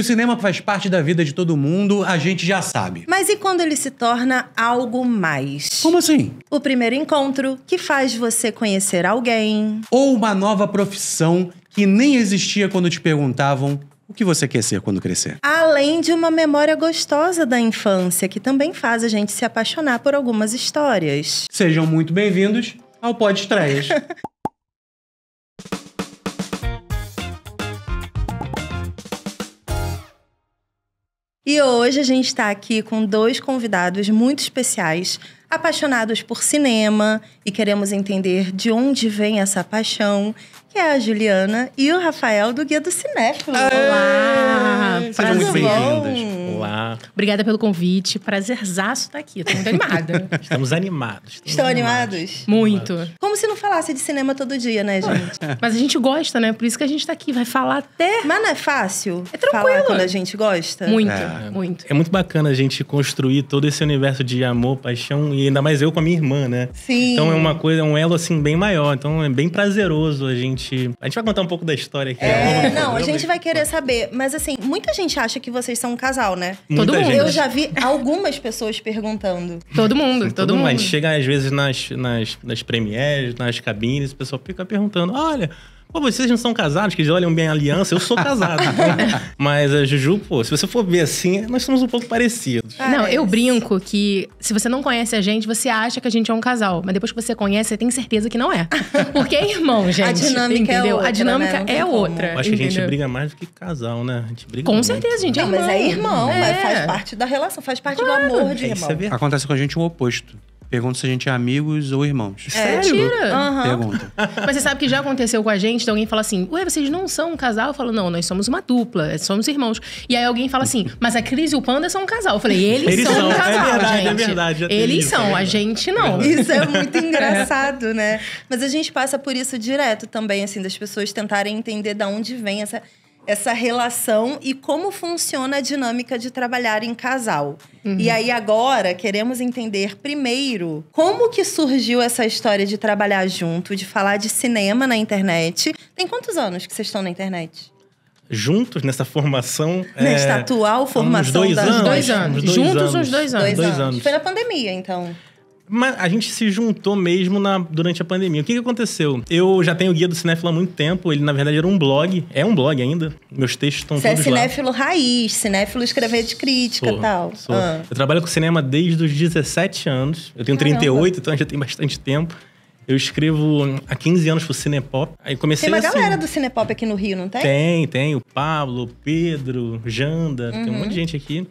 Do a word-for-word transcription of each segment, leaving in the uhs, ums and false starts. Que o cinema faz parte da vida de todo mundo, a gente já sabe. Mas e quando ele se torna algo mais? Como assim? O primeiro encontro que faz você conhecer alguém. Ou uma nova profissão que nem existia quando te perguntavam o que você quer ser quando crescer. Além de uma memória gostosa da infância, que também faz a gente se apaixonar por algumas histórias. Sejam muito bem-vindos ao PodEstreias. E hoje a gente está aqui com dois convidados muito especiais, apaixonados por cinema, e queremos entender de onde vem essa paixão, que é a Juliana e o Rafael do Guia do Cinéfilo. Olá! Sejam muito bem-vindos. Olá. Obrigada pelo convite. Prazerzaço estar aqui. Estou muito animada. Estamos animados. Estamos Estão animados? animados? Muito. Animados. Como se não falasse de cinema todo dia, né, gente? Mas a gente gosta, né? Por isso que a gente está aqui. Vai falar até... Mas não é fácil? É tranquilo. Falar quando a gente gosta? Muito, é, muito. É muito bacana a gente construir todo esse universo de amor, paixão, e ainda mais eu com a minha irmã, né? Sim. Então é uma coisa, é um elo assim bem maior. Então é bem prazeroso a gente... A gente vai contar um pouco da história aqui. É, não, a gente vai querer saber. Mas assim, muita gente acha que vocês são um casal, né? Todo mundo. Eu já vi algumas pessoas perguntando. Todo mundo, todo, todo mundo. Mas chega às vezes nas, nas, nas premieres, nas cabines, o pessoal fica perguntando, olha... Pô, vocês não são casados, que eles olham bem a aliança. Eu sou casado. Né? Mas a Juju, pô, se você for ver assim, nós somos um pouco parecidos. Parece. Não, eu brinco que se você não conhece a gente, você acha que a gente é um casal. Mas depois que você conhece, você tem certeza que não é. Porque é irmão, gente. A dinâmica entendeu? é outra, A dinâmica né? é outra. Eu acho que entendeu? a gente briga mais do que casal, né? A gente briga Com muito. certeza, gente. É não, mas é irmão. É. Mas faz parte da relação, faz parte claro. do amor de é, irmão. É Acontece com a gente o oposto. Pergunta se a gente é amigos ou irmãos. É, Sério? Tira. Uhum. Pergunta. Mas você sabe que já aconteceu com a gente, então alguém fala assim, ué, vocês não são um casal? Eu falo, não, nós somos uma dupla, somos irmãos. E aí alguém fala assim, mas a Cris e o Panda são um casal. Eu falei, eles, eles são, são um casal, é verdade, gente. É verdade, eles são, isso, é a gente não. Isso é muito engraçado, é. né? Mas a gente passa por isso direto também, assim, das pessoas tentarem entender de onde vem essa... essa relação e como funciona a dinâmica de trabalhar em casal. Uhum. E aí agora queremos entender primeiro como que surgiu essa história de trabalhar junto, de falar de cinema na internet. Tem quantos anos que vocês estão na internet? Juntos nessa formação... Nesta é... atual formação... Uns dois, da... dois anos. Dois juntos anos. uns dois anos. Dois, dois anos. anos. Foi na pandemia, então... Mas a gente se juntou mesmo na, durante a pandemia. O que, que aconteceu? Eu já tenho o Guia do Cinéfilo há muito tempo. Ele, na verdade, era um blog. É um blog ainda. Meus textos estão todos lá. Você é cinéfilo raiz, cinéfilo escrever de crítica e tal. Sou. Ah. Eu trabalho com cinema desde os dezessete anos. Eu tenho Caramba. trinta e oito, então já tem bastante tempo. Eu escrevo há quinze anos pro Cinepop. Aí comecei Tem uma assim, galera do Cinepop aqui no Rio, não tem? Tem, tem. O Pablo, o Pedro, Janda. Uhum. Tem um monte de gente aqui.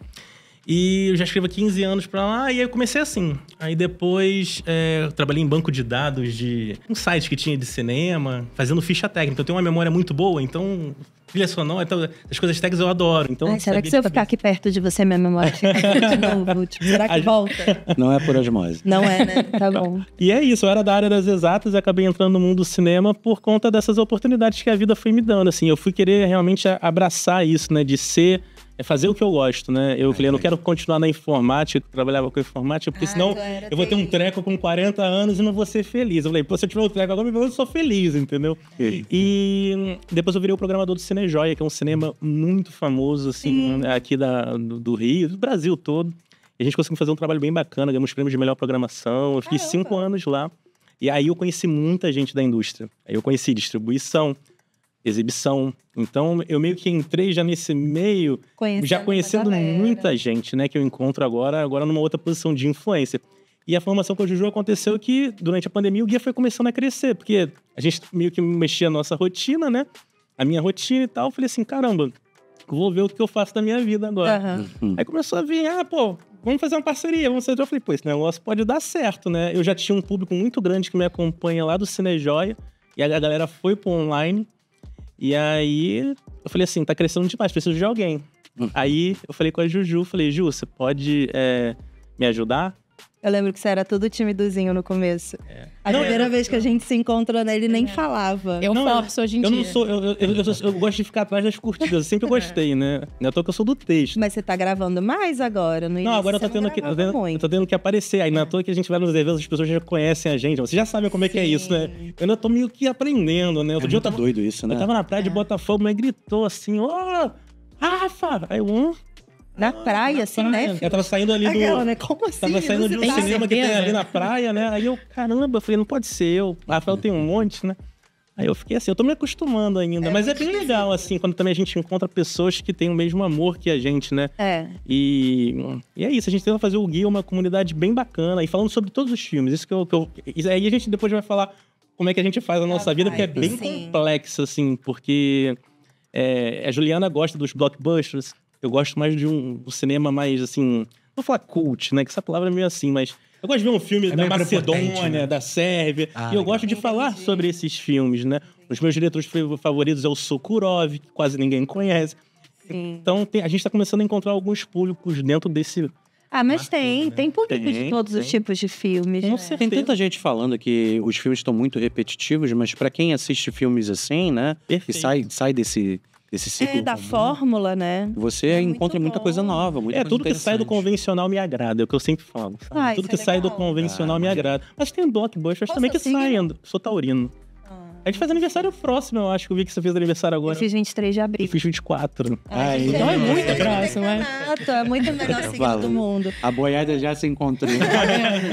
E eu já escrevo há quinze anos pra lá, e aí eu comecei assim. Aí depois, é, eu trabalhei em banco de dados de um site que tinha de cinema, fazendo ficha técnica. Eu tenho uma memória muito boa, então... Trilha sonora, então, as coisas técnicas eu adoro. Então, Ai, será que se eu ficar aqui perto de você, minha memória fica de novo? Tipo, será que volta? Não é por osmose. Não é, né? Tá bom. E é isso, eu era da área das exatas e acabei entrando no mundo do cinema por conta dessas oportunidades que a vida foi me dando. Assim, eu fui querer realmente abraçar isso, né? De ser... É fazer o que eu gosto, né? Eu ah, falei, eu não quero continuar na informática, eu trabalhava com informática, porque ah, senão eu vou ter um treco com quarenta anos e não vou ser feliz. Eu falei, pô, se eu tiver um treco agora, eu sou feliz, entendeu? É. E depois eu virei o programador do Cine Joia, que é um cinema muito famoso, assim, Sim. aqui da, do, do Rio, do Brasil todo. E a gente conseguiu fazer um trabalho bem bacana, ganhamos prêmios de melhor programação. Eu fiquei Caramba. cinco anos lá. E aí eu conheci muita gente da indústria. Aí eu conheci distribuição, exibição. Então, eu meio que entrei já nesse meio, conhecendo já conhecendo muita gente, né? Que eu encontro agora, agora numa outra posição de influência. E a formação com a Juju aconteceu que, durante a pandemia, o guia foi começando a crescer. Porque a gente meio que mexia a nossa rotina, né? A minha rotina e tal. Eu falei assim, caramba, vou ver o que eu faço da minha vida agora. Uhum. Aí começou a vir, ah, pô, vamos fazer uma parceria, vamos fazer... Eu falei, pô, esse negócio pode dar certo, né? Eu já tinha um público muito grande que me acompanha lá do Cine Joia. E a galera foi pro online. E aí, eu falei assim, tá crescendo demais, preciso de alguém. Hum. Aí, eu falei com a Juju, falei, Ju, você pode é, me ajudar? Eu lembro que você era todo timidozinho no começo. É. A não, primeira eu, vez que a gente se encontrou, né, ele nem é. falava. Eu não, forço hoje em eu dia. Não sou, eu, eu, eu, eu, eu, eu gosto de ficar atrás das curtidas, eu sempre gostei, né? Não é toa que eu sou do texto. Mas você tá gravando mais agora, não? Não, agora eu tô, tendo que, eu, tendo, eu tô tendo que aparecer. Aí não é toa que a gente vai nos eventos, as pessoas já conhecem a gente. Vocês já sabem como é Sim. que é isso, né? Eu ainda tô meio que aprendendo, né? Outro é dia eu tava, doido isso, né? Eu tava na praia é. de Botafogo, mas gritou assim, ó... Oh! Rafa! Aí eu, hum? Na praia, assim, na praia, né? Eu tava saindo ali do... Aquela, né? Como assim? Tava saindo de um tá cinema certeza? que tem ali na praia, né? Aí eu, caramba, eu falei, não pode ser eu. Rafael tem um monte, né? Aí eu fiquei assim, eu tô me acostumando ainda. É, mas é bem legal, assim, quando também a gente encontra pessoas que têm o mesmo amor que a gente, né? É. E, e é isso, a gente tenta fazer o Guia uma comunidade bem bacana. E falando sobre todos os filmes, isso que eu... Que eu aí a gente depois vai falar como é que a gente faz a nossa ah, vida, porque é bem sim. complexo, assim. Porque é, a Juliana gosta dos blockbusters. Eu gosto mais de um, um cinema mais, assim... Não vou falar cult, né? Que essa palavra é meio assim, mas... Eu gosto de ver um filme é da Macedônia, né? Da Sérvia. Ah, e eu legal. gosto de falar sobre esses filmes, né? Os meus diretores favoritos é o Sokurov, que quase ninguém conhece. Sim. Então, tem, a gente tá começando a encontrar alguns públicos dentro desse... Ah, mas Marcos, tem. Né? Tem público tem, de todos tem. os tipos de filmes. Com certeza. Tem tanta gente falando que os filmes estão muito repetitivos, mas pra quem assiste filmes assim, né? Perfeito. Que sai, sai desse... Desse ciclo é, da comum. fórmula, né? Você é encontra muita coisa nova, muita é, coisa É, tudo que sai do convencional me agrada, é o que eu sempre falo. Ai, tudo que é sai do convencional ah, me agrada. Mas tem blockbusters também que saem, sou taurino. Ah, a gente faz aniversário próximo, eu acho que eu vi que você fez aniversário agora. Eu fiz vinte e três de abril. Eu fiz vinte e quatro. Ai, Ai, então é, é muita é, graça, né? Mas... É muito o melhor signo do mundo. A boiada já se encontrou.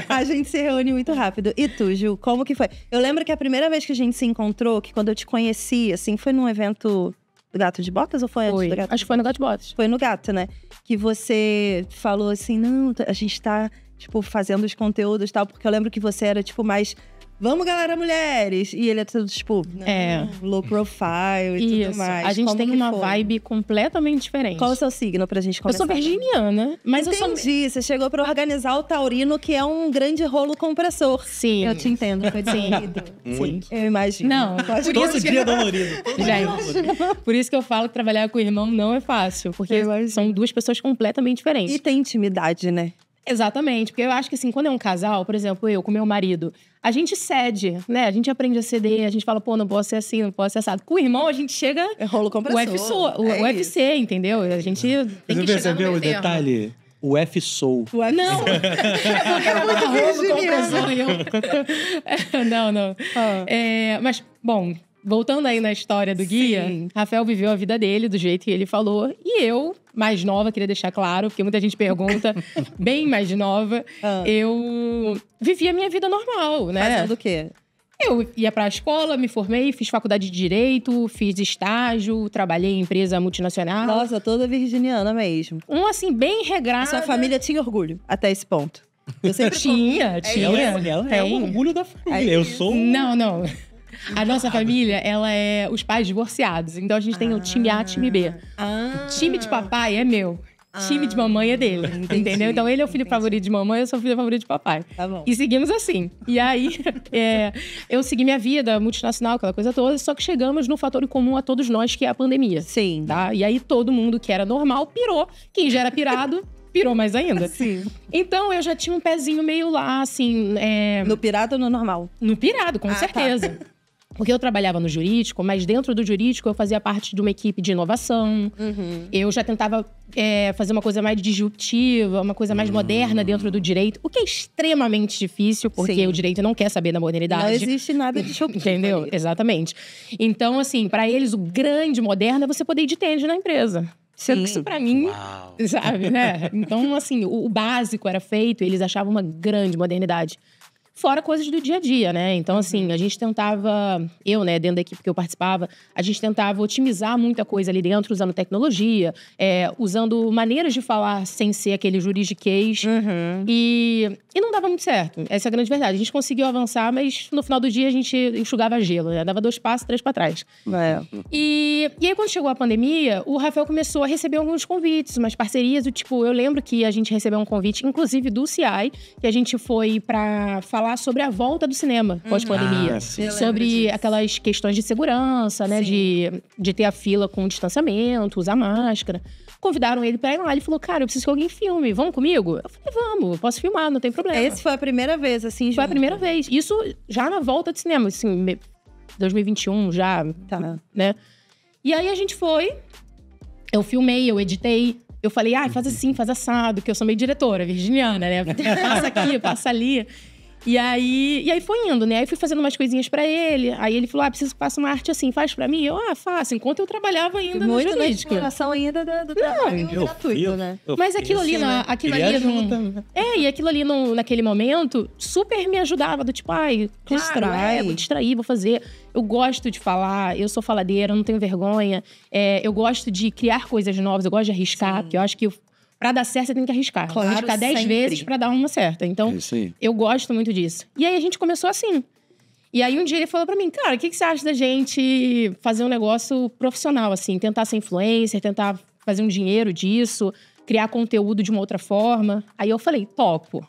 A gente se reúne muito rápido. E tu, Ju, como que foi? Eu lembro que a primeira vez que a gente se encontrou, que quando eu te conheci, assim, foi num evento... Gato de Botas ou foi, foi. antes do Gato? Acho que foi no Gato de Botas. Foi no Gato, né? Que você falou assim, não, a gente tá, tipo, fazendo os conteúdos e tal. Porque eu lembro que você era, tipo, mais, vamos, galera, mulheres! E ele é tudo, tipo, é. low profile e Isso. tudo mais. A gente Como tem uma foi? vibe completamente diferente. Qual é o seu signo pra gente conversar? Eu sou virginiana, mas Entendi. eu sou… Entendi, você chegou pra organizar o taurino, que é um grande rolo compressor. Sim. Eu te entendo, foi dolorido. Muito. Eu imagino. Não. Por Todo dia é dolorido. Gente, por isso que eu falo que trabalhar com o irmão não é fácil. Porque são duas pessoas completamente diferentes. E tem intimidade, né? Exatamente, porque eu acho que assim, quando é um casal, por exemplo, eu com meu marido, a gente cede, né? A gente aprende a ceder, a gente fala, pô, não posso ser assim, não posso ser assado. Com o irmão, a gente chega... É rolo compressor. U F C, é U F C, entendeu? A gente é. tem Você que chegar no meio termo. Você percebeu o detalhe? O F-Soul. Não! É porque era muito virginiano. Não, não. Ah. É, mas, bom, voltando aí na história do Sim. Guia, Rafael viveu a vida dele do jeito que ele falou, e eu... mais nova, queria deixar claro, porque muita gente pergunta, bem mais nova. Ah. Eu vivia a minha vida normal, né? Fazendo o quê? Eu ia pra escola, me formei, fiz faculdade de Direito, fiz estágio, trabalhei em empresa multinacional. Nossa, toda virginiana mesmo. Um, assim, bem regrada. A sua família tinha orgulho até esse ponto? Eu sempre tinha, tinha. Ela é, é o orgulho da família, é eu sou... Não, não. A nossa família, ela é os pais divorciados. Então, a gente tem ah, o time A, time B. Ah, time de papai é meu. Ah, time de mamãe é dele, entendi, entendeu? Então, ele é o filho entendi. favorito de mamãe, eu sou o filho favorito de papai. Tá bom. E seguimos assim. E aí, é, eu segui minha vida multinacional, aquela coisa toda. Só que chegamos no fator comum a todos nós, que é a pandemia. Sim. Tá? E aí, todo mundo que era normal pirou. Quem já era pirado... pirou mais ainda. Sim. Então, eu já tinha um pezinho meio lá, assim… É... No pirado ou no normal? No pirado, com ah, certeza. Tá. Porque eu trabalhava no jurídico, mas dentro do jurídico eu fazia parte de uma equipe de inovação. Uhum. Eu já tentava é, fazer uma coisa mais disruptiva, uma coisa mais uhum. moderna dentro do direito. O que é extremamente difícil, porque Sim. o direito não quer saber da modernidade. Não existe nada disruptivo. Entendeu? Exatamente. Então, assim, pra eles o grande moderno é você poder ir de tênis na empresa. Sendo que isso pra mim, Uau. sabe, né? Então, assim, o, o básico era feito, eles achavam uma grande modernidade. Fora coisas do dia a dia, né? Então, assim, a gente tentava… Eu, né, dentro da equipe que eu participava, a gente tentava otimizar muita coisa ali dentro, usando tecnologia, é, usando maneiras de falar sem ser aquele juridiquês. Uhum. E, e não dava muito certo. Essa é a grande verdade. A gente conseguiu avançar, mas no final do dia a gente enxugava gelo, né? Dava dois passos, três pra trás. É. E, e aí, quando chegou a pandemia, o Rafael começou a receber alguns convites, umas parcerias. Do, tipo, eu lembro que a gente recebeu um convite, inclusive do U C I, que a gente foi pra falar sobre a volta do cinema pós-pandemia. Ah, sobre aquelas questões de segurança, né? De, de ter a fila com distanciamento, usar máscara. Convidaram ele pra ir lá. Ele falou, cara, eu preciso que alguém filme. Vamos comigo? Eu falei, vamos. Posso filmar, não tem problema. Essa foi a primeira vez, assim, Foi junto. a primeira vez. Isso já na volta do cinema, assim, dois mil e vinte e um já, tá. né? E aí a gente foi. Eu filmei, eu editei. Eu falei, ah, faz assim, faz assado. Que eu sou meio diretora, virginiana, né? Passa aqui, passa ali. E aí, e aí foi indo, né? Aí fui fazendo umas coisinhas pra ele. Aí ele falou, ah, preciso que faça uma arte assim, faz pra mim? Eu, ah, faço. Enquanto eu trabalhava ainda muito no jurídico. Muito na exploração ainda do, do trabalho eu gratuito, fiz, né? Mas aquilo ali, na, aquilo ali... Num, é, e aquilo ali no, naquele momento, super me ajudava. Do tipo, ai, claro, distrai, é, vou distrair, vou fazer. Eu gosto de falar, eu sou faladeira, eu não tenho vergonha. É, eu gosto de criar coisas novas, eu gosto de arriscar. Sim. Porque eu acho que... Eu, pra dar certo, você tem que arriscar. Claro, arriscar dez vezes pra dar uma certa. Então, é eu gosto muito disso. E aí, a gente começou assim. E aí, um dia ele falou pra mim, cara, o que, que você acha da gente fazer um negócio profissional, assim? Tentar ser influencer, tentar fazer um dinheiro disso, criar conteúdo de uma outra forma. Aí, eu falei, topo.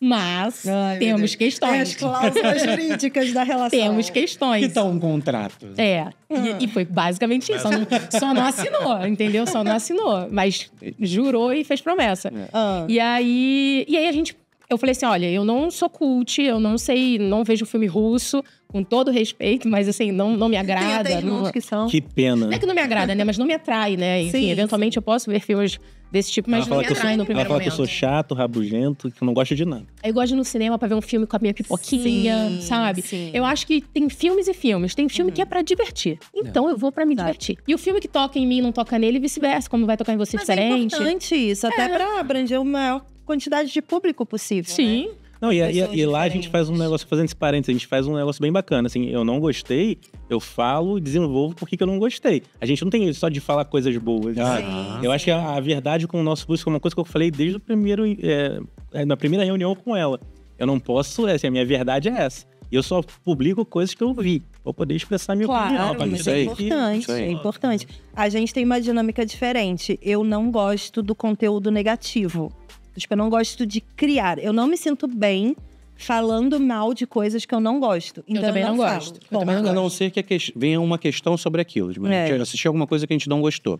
Mas Ai, temos questões. Tem as cláusulas jurídicas da relação. Temos questões. Que tal um contrato? É. Ah. E, e foi basicamente isso. Só não, só não assinou, entendeu? Só não assinou. Mas jurou e fez promessa. Ah. E aí, e aí a gente... Eu falei assim, olha, eu não sou cult, eu não sei, não vejo filme russo, com todo respeito, mas assim, não, não me agrada. Tem não... que são. Que pena. Não é que não me agrada, né? Mas não me atrai, né? Enfim, sim, eventualmente sim. eu posso ver filmes desse tipo, mas ela não me atrai sou, no primeiro ela fala momento. Ela fala que eu sou chato, rabugento, que eu não gosto de nada. Eu gosto de ir no cinema pra ver um filme com a minha pipoquinha, sim, sabe? Sim. Eu acho que tem filmes e filmes. Tem filme uhum. que é pra divertir. Então não. eu vou pra me claro. divertir. E o filme que toca em mim não toca nele e vice-versa, como vai tocar em você mas diferente. É importante isso, até é. pra abranger o maior... quantidade de público possível, sim. Né? Não, e, e, e lá a gente faz um negócio, fazendo esse parênteses, a gente faz um negócio bem bacana, assim, eu não gostei, eu falo e desenvolvo porque que eu não gostei. A gente não tem só de falar coisas boas. Ah, eu acho que a, a verdade com o nosso público é uma coisa que eu falei desde o primeiro, é, na primeira reunião com ela. Eu não posso, assim, a minha verdade é essa. Eu só publico coisas que eu vi, pra poder expressar minha claro, opinião. Claro, mas é importante, é importante. A gente tem uma dinâmica diferente. Eu não gosto do conteúdo negativo. Tipo, eu não gosto de criar. Eu não me sinto bem falando mal de coisas que eu não gosto. Então, eu também eu não, não gosto. Bom, eu também não gosto. A não ser que, que venha uma questão sobre aquilo. Tipo, é. A gente assistiu alguma coisa que a gente não gostou.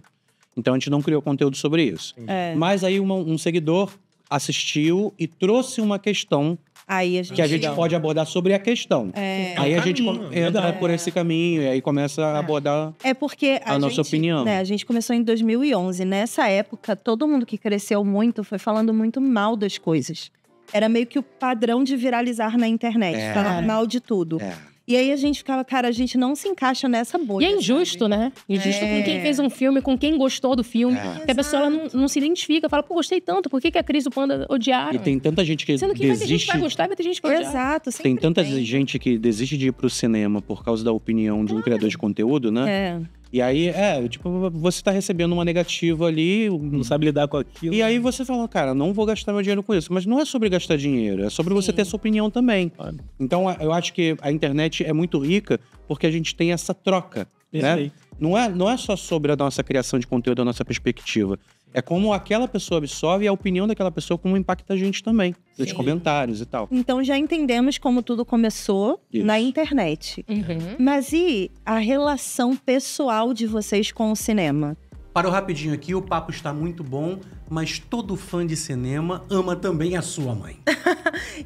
Então, a gente não criou conteúdo sobre isso. É. Mas aí, uma, um seguidor assistiu e trouxe uma questão aí a gente... que a gente pode abordar sobre a questão. É. Aí a gente entra é. por esse caminho e aí começa a abordar é porque a, a gente, nossa opinião. Né, a gente começou em dois mil e onze. Nessa época, todo mundo que cresceu muito foi falando muito mal das coisas. Era meio que o padrão de viralizar na internet. É. Falar mal de tudo. É. E aí a gente ficava, cara, a gente não se encaixa nessa bolha. E é injusto, sabe? Né? Injusto é. com quem fez um filme, com quem gostou do filme. É. Porque a pessoa ela não, não se identifica, fala, pô, gostei tanto, por que, que a Cris e o Panda odiaram? E tem tanta gente que desiste… Sendo que desiste... vai ter gente que vai gostar, vai ter gente que vai Exato, tem. tanta tem. gente que desiste de ir pro cinema por causa da opinião de um ah. criador de conteúdo, né? É. E aí, é, tipo, você tá recebendo uma negativa ali… Não sabe lidar com aquilo. E aí você fala, cara, não vou gastar meu dinheiro com isso. Mas não é sobre gastar dinheiro, é sobre Sim. você ter sua opinião também. Claro. Então, eu acho que a internet é muito rica porque a gente tem essa troca, né? Não é, não é só sobre a nossa criação de conteúdo, a nossa perspectiva. É como aquela pessoa absorve e a opinião daquela pessoa, como impacta a gente também. Sim. Os comentários e tal. Então já entendemos como tudo começou Isso. na internet. Uhum. Mas e a relação pessoal de vocês com o cinema? Parou rapidinho aqui, o papo está muito bom, mas todo fã de cinema ama também a sua mãe.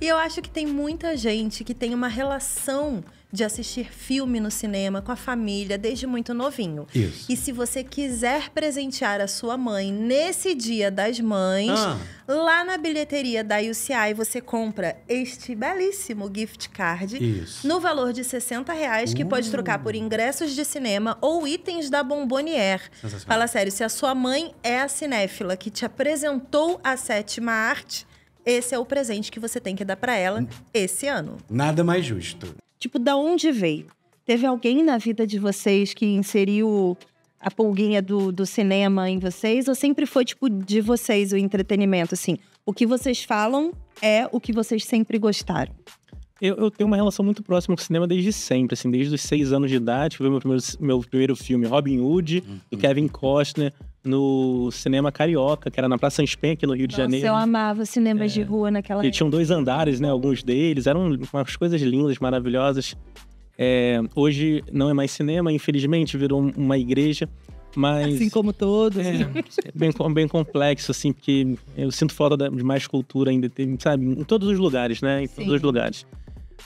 E eu acho que tem muita gente que tem uma relação de assistir filme no cinema com a família desde muito novinho. Isso. E se você quiser presentear a sua mãe nesse Dia das Mães, ah. lá na bilheteria da U C I você compra este belíssimo gift card Isso. no valor de sessenta reais, que uh. pode trocar por ingressos de cinema ou itens da Bombonier. Fala sério, se a sua mãe é a cinéfila que te apresentou a sétima arte, esse é o presente que você tem que dar para ela esse ano. Nada mais justo. Tipo, da onde veio? Teve alguém na vida de vocês que inseriu a pulguinha do, do cinema em vocês? Ou sempre foi, tipo, de vocês o entretenimento, assim? O que vocês falam é o que vocês sempre gostaram. Eu, eu tenho uma relação muito próxima com o cinema desde sempre, assim. Desde os seis anos de idade, foi meu primeiro, meu primeiro filme, Robin Hood, uhum. do Kevin Costner, no cinema carioca, que era na Praça São Penha, aqui no Rio Nossa, de Janeiro. Eu amava cinemas é. de rua naquela época. E tinham dois andares, né? Alguns deles. Eram umas coisas lindas, maravilhosas. É, hoje não é mais cinema, infelizmente, virou uma igreja. Mas, assim como todos. É, é bem, bem complexo, assim, porque eu sinto falta de mais cultura ainda, sabe? Em todos os lugares, né? Em Sim. todos os lugares.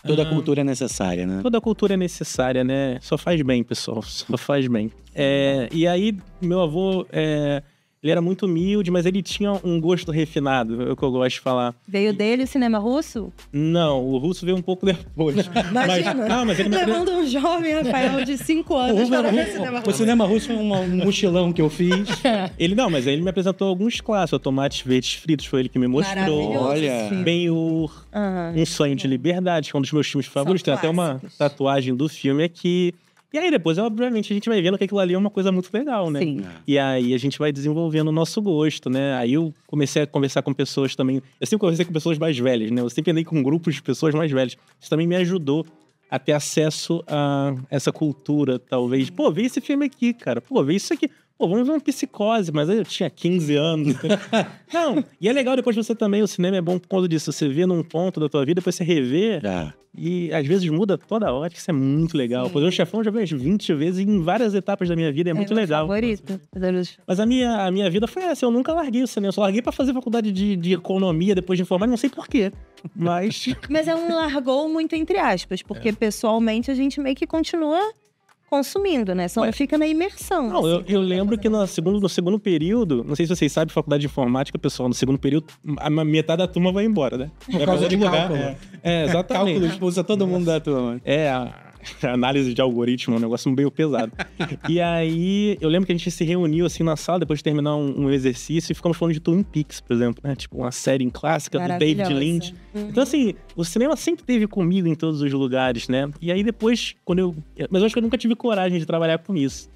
Toda a cultura é necessária, né? Toda a cultura é necessária, né? Só faz bem, pessoal. Só faz bem. É, e aí, meu avô, é, Ele era muito humilde, mas ele tinha um gosto refinado, é o que eu gosto de falar. Veio dele o cinema russo? Não, o russo veio um pouco depois. Imagina, mas, ah, mas ele me... levando um jovem, Rafael, de cinco anos para ver cinema russo. O cinema russo foi um mochilão que eu fiz. Ele não, mas aí ele me apresentou alguns clássicos. O Tomates Verdes Fritos foi ele que me mostrou. Olha. Ben-Hur, uhum. Um Sonho de Liberdade, que é um dos meus filmes favoritos. Tem até uma tatuagem do filme aqui. E aí depois, obviamente, a gente vai vendo que aquilo ali é uma coisa muito legal, né? Sim. E aí a gente vai desenvolvendo o nosso gosto, né? Aí eu comecei a conversar com pessoas também... Eu sempre conversei com pessoas mais velhas, né? Eu sempre andei com grupos de pessoas mais velhas. Isso também me ajudou a ter acesso a essa cultura, talvez. Pô, vê esse filme aqui, cara. Pô, vê isso aqui. Pô, vamos ver uma Psicose. Mas aí eu tinha quinze anos. Não, e é legal depois você também... O cinema é bom por causa disso. Você vê num ponto da tua vida, depois você revê... Ah. E às vezes muda toda hora, que isso é muito legal. Pois o Chefão eu já vejo vinte vezes em várias etapas da minha vida, é, é muito legal. Favorito. Mas a minha, a minha vida foi essa, eu nunca larguei o cinema. Eu só larguei pra fazer faculdade de, de economia depois de informar, não sei porquê. Mas... mas é um largou muito entre aspas, porque é. Pessoalmente a gente meio que continua consumindo, né? Só não fica na imersão. Não, assim, eu, eu lembro que no segundo, no segundo período, não sei se vocês sabem, faculdade de informática, pessoal, no segundo período, a metade da turma vai embora, né? Por é causa de lugar. É, é, exatamente. Cálculo expulsa todo mundo da turma. É, a, a análise de algoritmo, um negócio meio pesado. E aí, eu lembro que a gente se reuniu assim na sala, depois de terminar um, um exercício, e ficamos falando de Twin Peaks, por exemplo, né? Tipo, uma série clássica do David Lynch. Uhum. Então, assim, o cinema sempre teve comigo em todos os lugares, né? E aí depois, quando eu... Mas eu acho que eu nunca tive coragem de trabalhar com isso.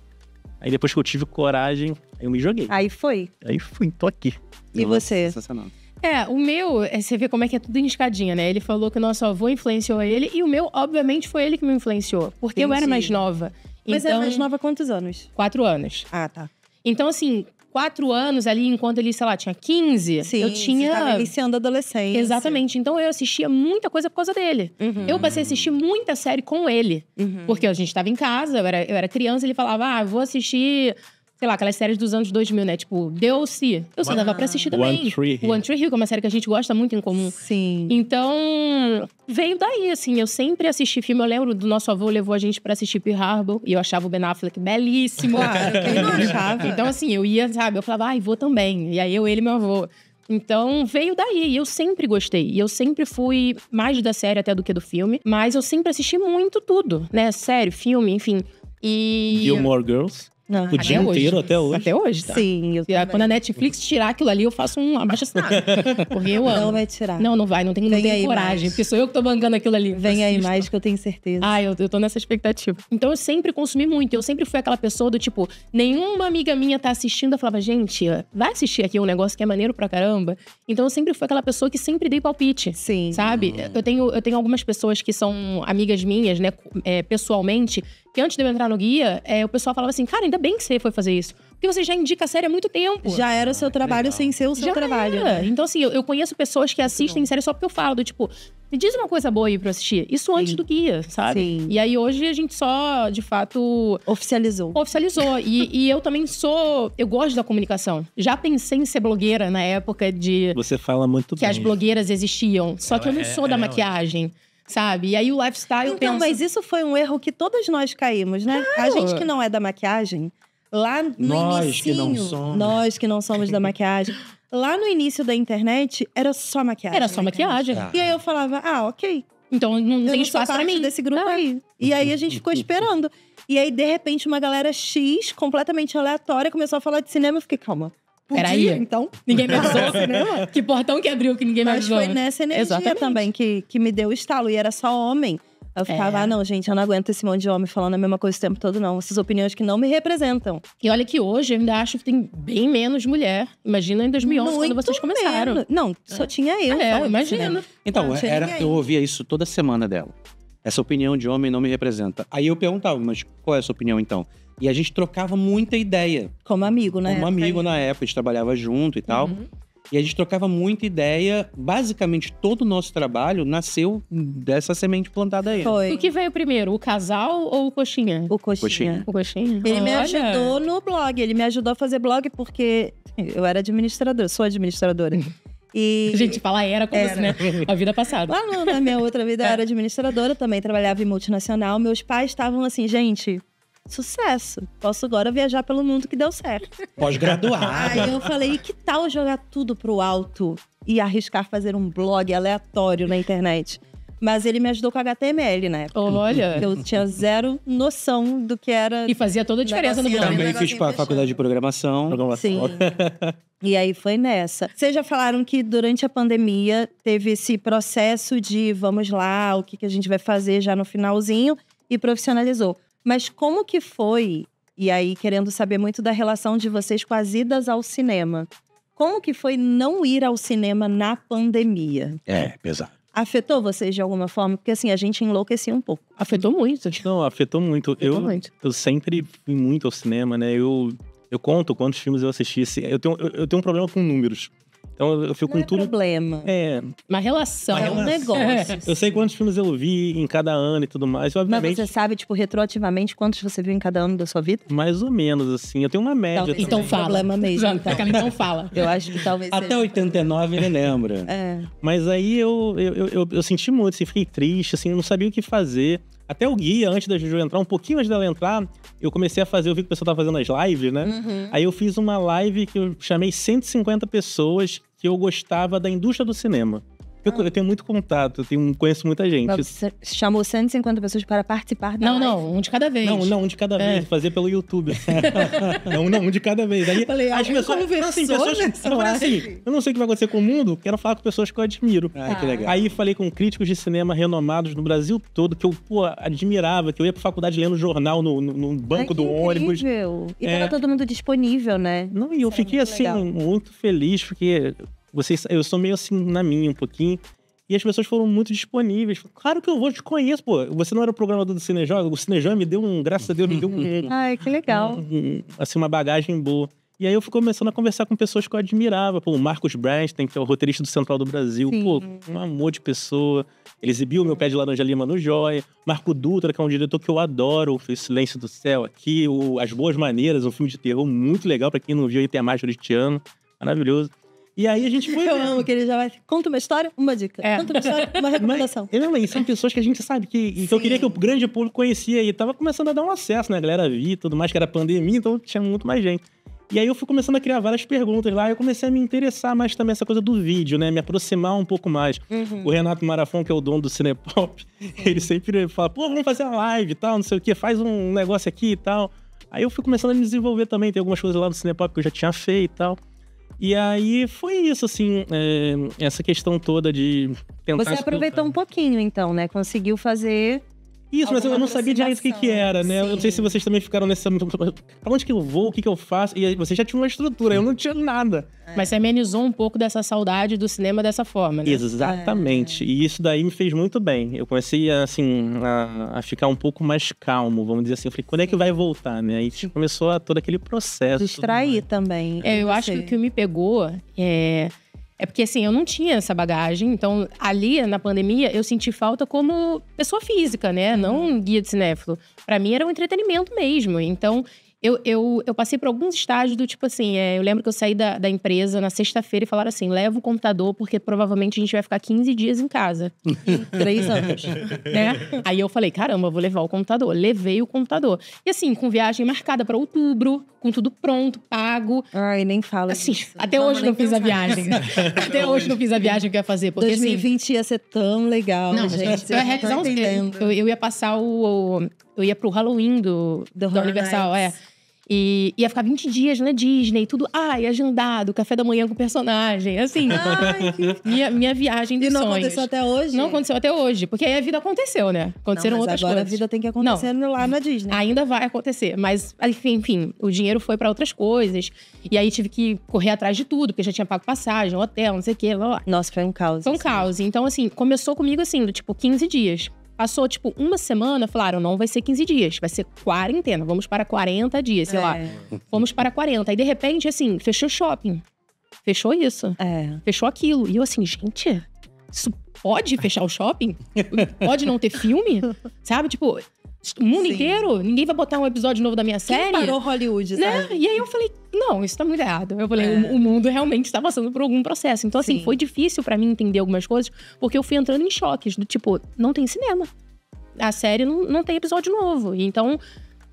Aí depois que eu tive coragem, eu me joguei. Aí foi. Aí fui, tô aqui. E nossa, você? Sensacional. É, o meu, você vê como é que é tudo em escadinha, né? Ele falou que o nosso avô influenciou ele. E o meu, obviamente, foi ele que me influenciou. Porque entendi. Eu era mais nova. Mas então, era mais nova há quantos anos? Quatro anos. Ah, tá. Então, assim... Quatro anos ali, enquanto ele, sei lá, tinha quinze, sim, eu tinha... Sim, iniciando a adolescência. Exatamente. Então, eu assistia muita coisa por causa dele. Uhum. Eu passei a assistir muita série com ele. Uhum. Porque a gente tava em casa, eu era, eu era criança, ele falava, ah, vou assistir... Sei lá, aquelas séries dos anos dois mil, né? Tipo, deu-se. Eu só dava pra assistir também. One Tree Hill. One Tree Hill, que é uma série que a gente gosta muito em comum. Sim. Então, veio daí, assim. Eu sempre assisti filme. Eu lembro do nosso avô, levou a gente pra assistir Pearl Harbor. E eu achava o Ben Affleck belíssimo. Claro, quem não achava? Então, assim, eu ia, sabe? Eu falava, ai, vou também. E aí, eu, ele e meu avô. Então, veio daí. E eu sempre gostei. E eu sempre fui mais da série até do que do filme. Mas eu sempre assisti muito tudo, né? Série, filme, enfim. E... Gilmore Girls. Não, o dia inteiro, até hoje. Até hoje, tá? Sim, eu também. Quando a Netflix tirar aquilo ali, eu faço um abaixo-assinado. Porque eu amo. Não vai tirar. Não, não vai. Não tem, não tem coragem. Mais. Porque sou eu que tô bancando aquilo ali. Vem aí mais, que eu tenho certeza. Ah, eu, eu tô nessa expectativa. Então, eu sempre consumi muito. Eu sempre fui aquela pessoa do tipo… Nenhuma amiga minha tá assistindo. Eu falava, gente, vai assistir aqui um negócio que é maneiro pra caramba. Então, eu sempre fui aquela pessoa que sempre dei palpite. Sim. Sabe? Hum. Eu, tenho, eu tenho algumas pessoas que são amigas minhas, né? É, pessoalmente… Que antes de eu entrar no Guia, é, o pessoal falava assim, cara, ainda bem que você foi fazer isso. Porque você já indica a série há muito tempo. Já era o seu trabalho legal. Sem ser o seu já trabalho. Era. Então, assim, eu, eu conheço pessoas que assistem série só porque eu falo do tipo, me diz uma coisa boa aí pra eu assistir. Isso antes sim. do Guia, sabe? Sim. E aí, hoje, a gente só, de fato… Oficializou. Oficializou. e, e eu também sou… Eu gosto da comunicação. Já pensei em ser blogueira na época de… Você fala muito que bem. Que as blogueiras existiam. Só ela, que eu não é, sou é, da ela. Maquiagem. Sabe? E aí o lifestyle então, pensa... mas isso foi um erro que todas nós caímos, né? Claro. A gente que não é da maquiagem, lá no nós inicinho... Nós que não somos. Nós que não somos da maquiagem. Lá no início da internet, era só maquiagem. Era só maquiagem. maquiagem. E aí eu falava, ah, ok. Então não tem espaço pra mim. Desse grupo ah. aí. E aí a gente ficou esperando. E aí, de repente, uma galera X, completamente aleatória, começou a falar de cinema. Eu fiquei, calma. Peraí, então. Ninguém me avisou. Cinema? Que portão que abriu que ninguém me avisou. Mas foi nessa energia exatamente. Também que, que me deu o estalo. E era só homem. Eu ficava, é. Ah, não, gente, eu não aguento esse monte de homem falando a mesma coisa o tempo todo, não. Essas opiniões que não me representam. E olha que hoje eu ainda acho que tem bem menos mulher. Imagina em dois mil e onze, muito quando vocês começaram. Menos. Não, só tinha eu. Ah, é, imagina. Então, não, era, eu ouvia isso toda semana dela. Essa opinião de homem não me representa. Aí eu perguntava, mas qual é a sua opinião, então? E a gente trocava muita ideia. Como amigo, né? Como época. amigo na época, a gente trabalhava junto e tal. Uhum. E a gente trocava muita ideia. Basicamente, todo o nosso trabalho nasceu dessa semente plantada aí. Foi. O que veio primeiro? O casal ou o coxinha? O coxinha. coxinha. O coxinha. Ele Olha. me ajudou no blog. Ele me ajudou a fazer blog porque eu era administradora, sou administradora. E... Gente, fala era como era. Assim, né? A vida passada. Lá no, na minha outra vida, eu era administradora, também trabalhava em multinacional. Meus pais estavam assim, gente… sucesso. Posso agora viajar pelo mundo que deu certo. Pós-graduada. Aí eu falei, e que tal jogar tudo pro alto e arriscar fazer um blog aleatório na internet? Mas ele me ajudou com H T M L na época. Olha! Eu tinha zero noção do que era... E fazia toda a diferença no blog. Também fiz pra faculdade de programação. programação. Sim. E aí foi nessa. Vocês já falaram que durante a pandemia teve esse processo de vamos lá, o que, que a gente vai fazer já no finalzinho, e profissionalizou. Mas como que foi? E aí, querendo saber muito da relação de vocês com as idas ao cinema. Como que foi não ir ao cinema na pandemia? É, pesado. Afetou vocês de alguma forma? Porque assim, a gente enlouquecia um pouco. Afetou muito. Não, afetou muito. Afetou eu, muito. Eu sempre fui muito ao cinema, né? Eu, eu conto quantos filmes eu assisti. Eu tenho, eu, eu tenho um problema com números. Então eu fico Não com é tudo... problema. É. Uma relação. É um negócio. É. Eu sei quantos filmes eu vi em cada ano e tudo mais. Eu, obviamente... Mas você sabe, tipo, retroativamente, quantos você viu em cada ano da sua vida? Mais ou menos, assim. Eu tenho uma média. Então fala. Problema mesmo. Então. então fala. Eu acho que talvez até seja... oitenta e nove ele lembra. É. Mas aí eu, eu, eu, eu, eu senti muito, assim, fiquei triste, assim, eu não sabia o que fazer. Até o Guia, antes da Juju entrar, um pouquinho antes dela entrar, eu comecei a fazer, eu vi que o pessoal tava fazendo as lives, né? Uhum. Aí eu fiz uma live que eu chamei cento e cinquenta pessoas que eu gostava da indústria do cinema. Eu, ah. eu tenho muito contato, eu tenho, conheço muita gente. Você chamou cento e cinquenta pessoas para participar da Não, live. não, um de cada vez. Não, não, um de cada é. vez, fazer pelo YouTube. não, não, um de cada vez. Aí, falei, as pessoas, assim, pessoas eu, assim, eu não sei o que vai acontecer com o mundo, quero falar com pessoas que eu admiro. Ah, ah. Que legal. Aí falei com críticos de cinema renomados no Brasil todo, que eu, pô, admirava, que eu ia pra faculdade lendo jornal no, no, no banco Ai, do ônibus. Incrível. E é. tava todo mundo disponível, né? Não, e eu Isso fiquei, é muito assim, legal. muito feliz, porque... Vocês, eu sou meio assim, na minha, um pouquinho. E as pessoas foram muito disponíveis. Claro que eu vou, te conheço, pô. Você não era o programador do Cine Joia? O Cine Joia me deu um, graças a Deus, me deu um... Ai, que legal. Um, assim, uma bagagem boa. E aí eu fui começando a conversar com pessoas que eu admirava. Pô, o Marcos Brandstein, que é o roteirista do Central do Brasil. Sim. Pô, um amor de pessoa. Ele exibiu o meu Pé de Laranja Lima no Joia. Marco Dutra, que é um diretor que eu adoro. Fez Silêncio do Céu aqui. O As Boas Maneiras, um filme de terror muito legal. Pra quem não viu, aí tem a Marjorie Tiano. Maravilhoso. E aí a gente foi... Eu amo que ele já vai... Conta uma história, uma dica. É. Conta uma história, uma recomendação. Mas, eu, são pessoas que a gente sabe que... Então eu queria que o grande público conhecia. E tava começando a dar um acesso, né? A galera via e tudo mais, que era pandemia. Então tinha muito mais gente. E aí eu fui começando a criar várias perguntas lá. E eu comecei a me interessar mais também essa coisa do vídeo, né? Me aproximar um pouco mais. Uhum. O Renato Marafon, que é o dono do Cinepop, uhum. ele sempre fala... Pô, vamos fazer uma live e tal, não sei o quê. Faz um negócio aqui e tal. Aí eu fui começando a me desenvolver também. Tem algumas coisas lá no Cinepop que eu já tinha feito e tal. E aí foi isso, assim, é, essa questão toda de tentar... Você aproveitou explicar. um pouquinho, então, né? Conseguiu fazer... Isso, mas eu não sabia direito o que, que era, né? Sim. Eu não sei se vocês também ficaram nessa... Pra onde que eu vou? O que que eu faço? E vocês já tinham uma estrutura, eu não tinha nada. É. Mas você amenizou um pouco dessa saudade do cinema dessa forma, né? Exatamente. É. E isso daí me fez muito bem. Eu comecei, assim, a, a ficar um pouco mais calmo, vamos dizer assim. Eu falei, quando é que vai voltar, né? Aí começou a, todo aquele processo. Distrair também. É, eu você. acho que o que me pegou é... É porque, assim, eu não tinha essa bagagem. Então, ali, na pandemia, eu senti falta como pessoa física, né? Não guia de cinéfilo. Pra mim, era um entretenimento mesmo. Então, eu, eu, eu passei por alguns estágios do tipo assim... É, eu lembro que eu saí da, da empresa na sexta-feira e falaram assim... Leva o computador, porque provavelmente a gente vai ficar quinze dias em casa. Três anos, né? Aí eu falei, caramba, vou levar o computador. Levei o computador. E assim, com viagem marcada pra outubro... Com tudo pronto, pago. Ai, nem fala assim, disso. Até não, hoje não fiz a viagem. até hoje não fiz a viagem que eu ia fazer. Porque, dois mil e vinte assim, ia ser tão legal, não, gente. Eu ia realizar uns eu, eu ia passar o, o... Eu ia pro Halloween do, do Universal, Nights. é. E ia ficar vinte dias na Disney, tudo, ai, agendado, café da manhã com personagem, assim. Ai, que... minha, minha viagem dos sonhos. E não sonhos. aconteceu até hoje? Não aconteceu até hoje, porque aí a vida aconteceu, né? Aconteceram não, mas outras agora coisas. Agora a vida tem que acontecer não, lá na Disney. Ainda vai acontecer, mas enfim, enfim o dinheiro foi pra outras coisas. E aí tive que correr atrás de tudo, porque já tinha pago passagem, hotel, não sei o quê. Lá, lá. Nossa, foi um caos. Foi um assim. caos. Então, assim, começou comigo assim, do tipo quinze dias. Passou, tipo, uma semana, falaram, não vai ser quinze dias, vai ser quarentena. Vamos para quarenta dias, sei é. lá. Vamos para quarenta. Aí, de repente, assim, fechou shopping. Fechou isso. É. Fechou aquilo. E eu assim, gente, isso pode fechar o shopping? Pode não ter filme? Sabe, tipo, o mundo Sim. inteiro? Ninguém vai botar um episódio novo da minha Quem série? Parou Hollywood, né? E aí eu falei, não, isso tá muito errado. Eu falei, é. o mundo realmente está passando por algum processo. Então, assim, Sim. foi difícil pra mim entender algumas coisas, porque eu fui entrando em choques, do tipo, não tem cinema. A série não, não tem episódio novo. Então,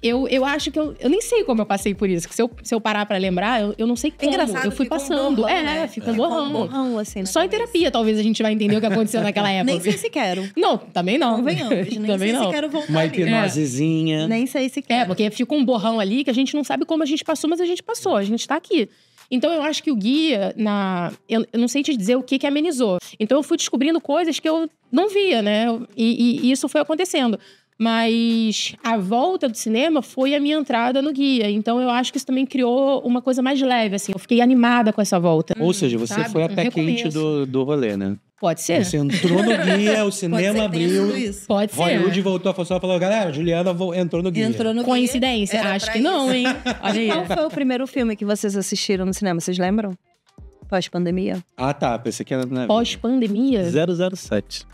Eu, eu acho que eu... Eu nem sei como eu passei por isso. Que se, eu, se eu parar pra lembrar, eu, eu não sei como. Engraçado, eu fui passando. Um borrão, é, né? Ficando borrão. Assim, só em terapia, talvez, a gente vai entender o que aconteceu naquela época. Nem sei se quero. Não, também não. Convenhamos. Nem também sei não. se quero voltar. Uma hipnosezinha. É. Nem sei se quero. É, porque fica um borrão ali que a gente não sabe como a gente passou, mas a gente passou. A gente tá aqui. Então, eu acho que o guia, na... eu não sei te dizer o que que amenizou. Então, eu fui descobrindo coisas que eu não via, né? E, e, e isso foi acontecendo. Mas a volta do cinema foi a minha entrada no guia. Então, eu acho que isso também criou uma coisa mais leve, assim. Eu fiquei animada com essa volta. Ou seja, você sabe? Foi a pé quente do, do rolê, né? Pode ser. Você entrou no guia, o cinema abriu. Pode ser. Hollywood voltou a funcionar e falou: galera, Juliana entrou no guia. Entrou no Coincidência? Guia. Acho que não, hein? Olha aí. Qual foi o primeiro filme que vocês assistiram no cinema? Vocês lembram? Pós-pandemia? Ah, tá. Pensei que era na... Pós-pandemia? zero zero sete.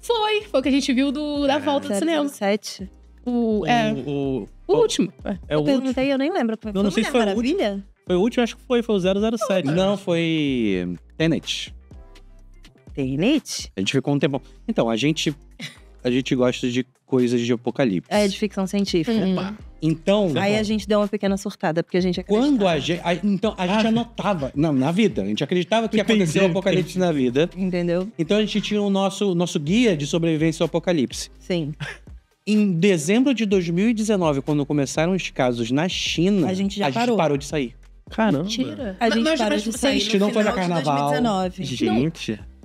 Foi. Foi o que a gente viu do, da é. volta do cinema. zero zero sete. O, é, o, o, o último. É, eu o perguntei, último. eu nem lembro. Não, não sei se foi Maravilha? O, foi o último, acho que foi. Foi o zero zero sete. Não, não foi... Tenet. Tenet? A gente ficou um tempão. Então, a gente, a gente gosta de coisas de apocalipse. É, de ficção científica. Hum. Opa. Então... Aí a gente deu uma pequena surtada, porque a gente acreditava. Quando a gente... A, então, a ah, gente anotava. Não, na vida. A gente acreditava que entendi, aconteceu o apocalipse entendi. na vida. Entendeu? Então, a gente tinha o nosso, nosso guia de sobrevivência ao apocalipse. Sim. Em dezembro de dois mil e dezenove, quando começaram os casos na China... A gente já a parou. A gente parou de sair. Caramba. Mentira. A gente mas, parou mas, de sair. A gente não foi na carnaval. Gente... Não.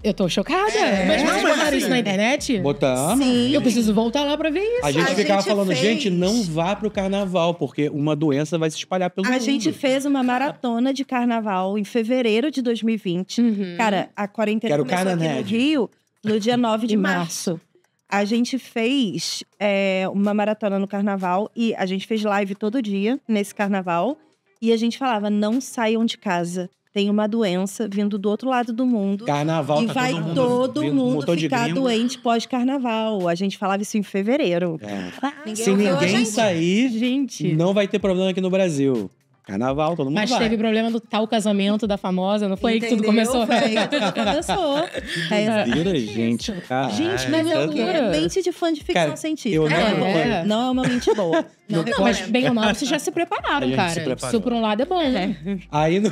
Eu tô chocada. É. Mas vocês botaram assim, isso na internet? Botamos. Sim. Eu preciso voltar lá pra ver isso. A gente a ficava gente falando, fez... gente, não vá pro carnaval, porque uma doença vai se espalhar pelo a mundo. A gente fez uma maratona de carnaval em fevereiro de dois mil e vinte. Uhum. Cara, a quarentena começou aqui no Rio no dia nove de março. A gente fez é, uma maratona no carnaval e a gente fez live todo dia nesse carnaval. E a gente falava, não saiam de casa. Tem uma doença vindo do outro lado do mundo. Carnaval, e tá vai todo mundo, todo mundo vindo, ficar doente pós-carnaval. A gente falava isso em fevereiro. É. Ah, ninguém Se ninguém sair, gente. não vai ter problema aqui no Brasil. Carnaval, todo mundo Mas vai. Mas teve problema do tal casamento da famosa, não foi Entendeu? aí que tudo começou? Foi aí que tudo começou. É Vira, gente. Cara, gente, mas é uma mente de fã de ficção cara, científica. Eu não, é. É. não é uma mente boa. Não, não mas bem ou mal, vocês já se prepararam, cara. Se preparou. Isso por um lado é bom, né? Aí no...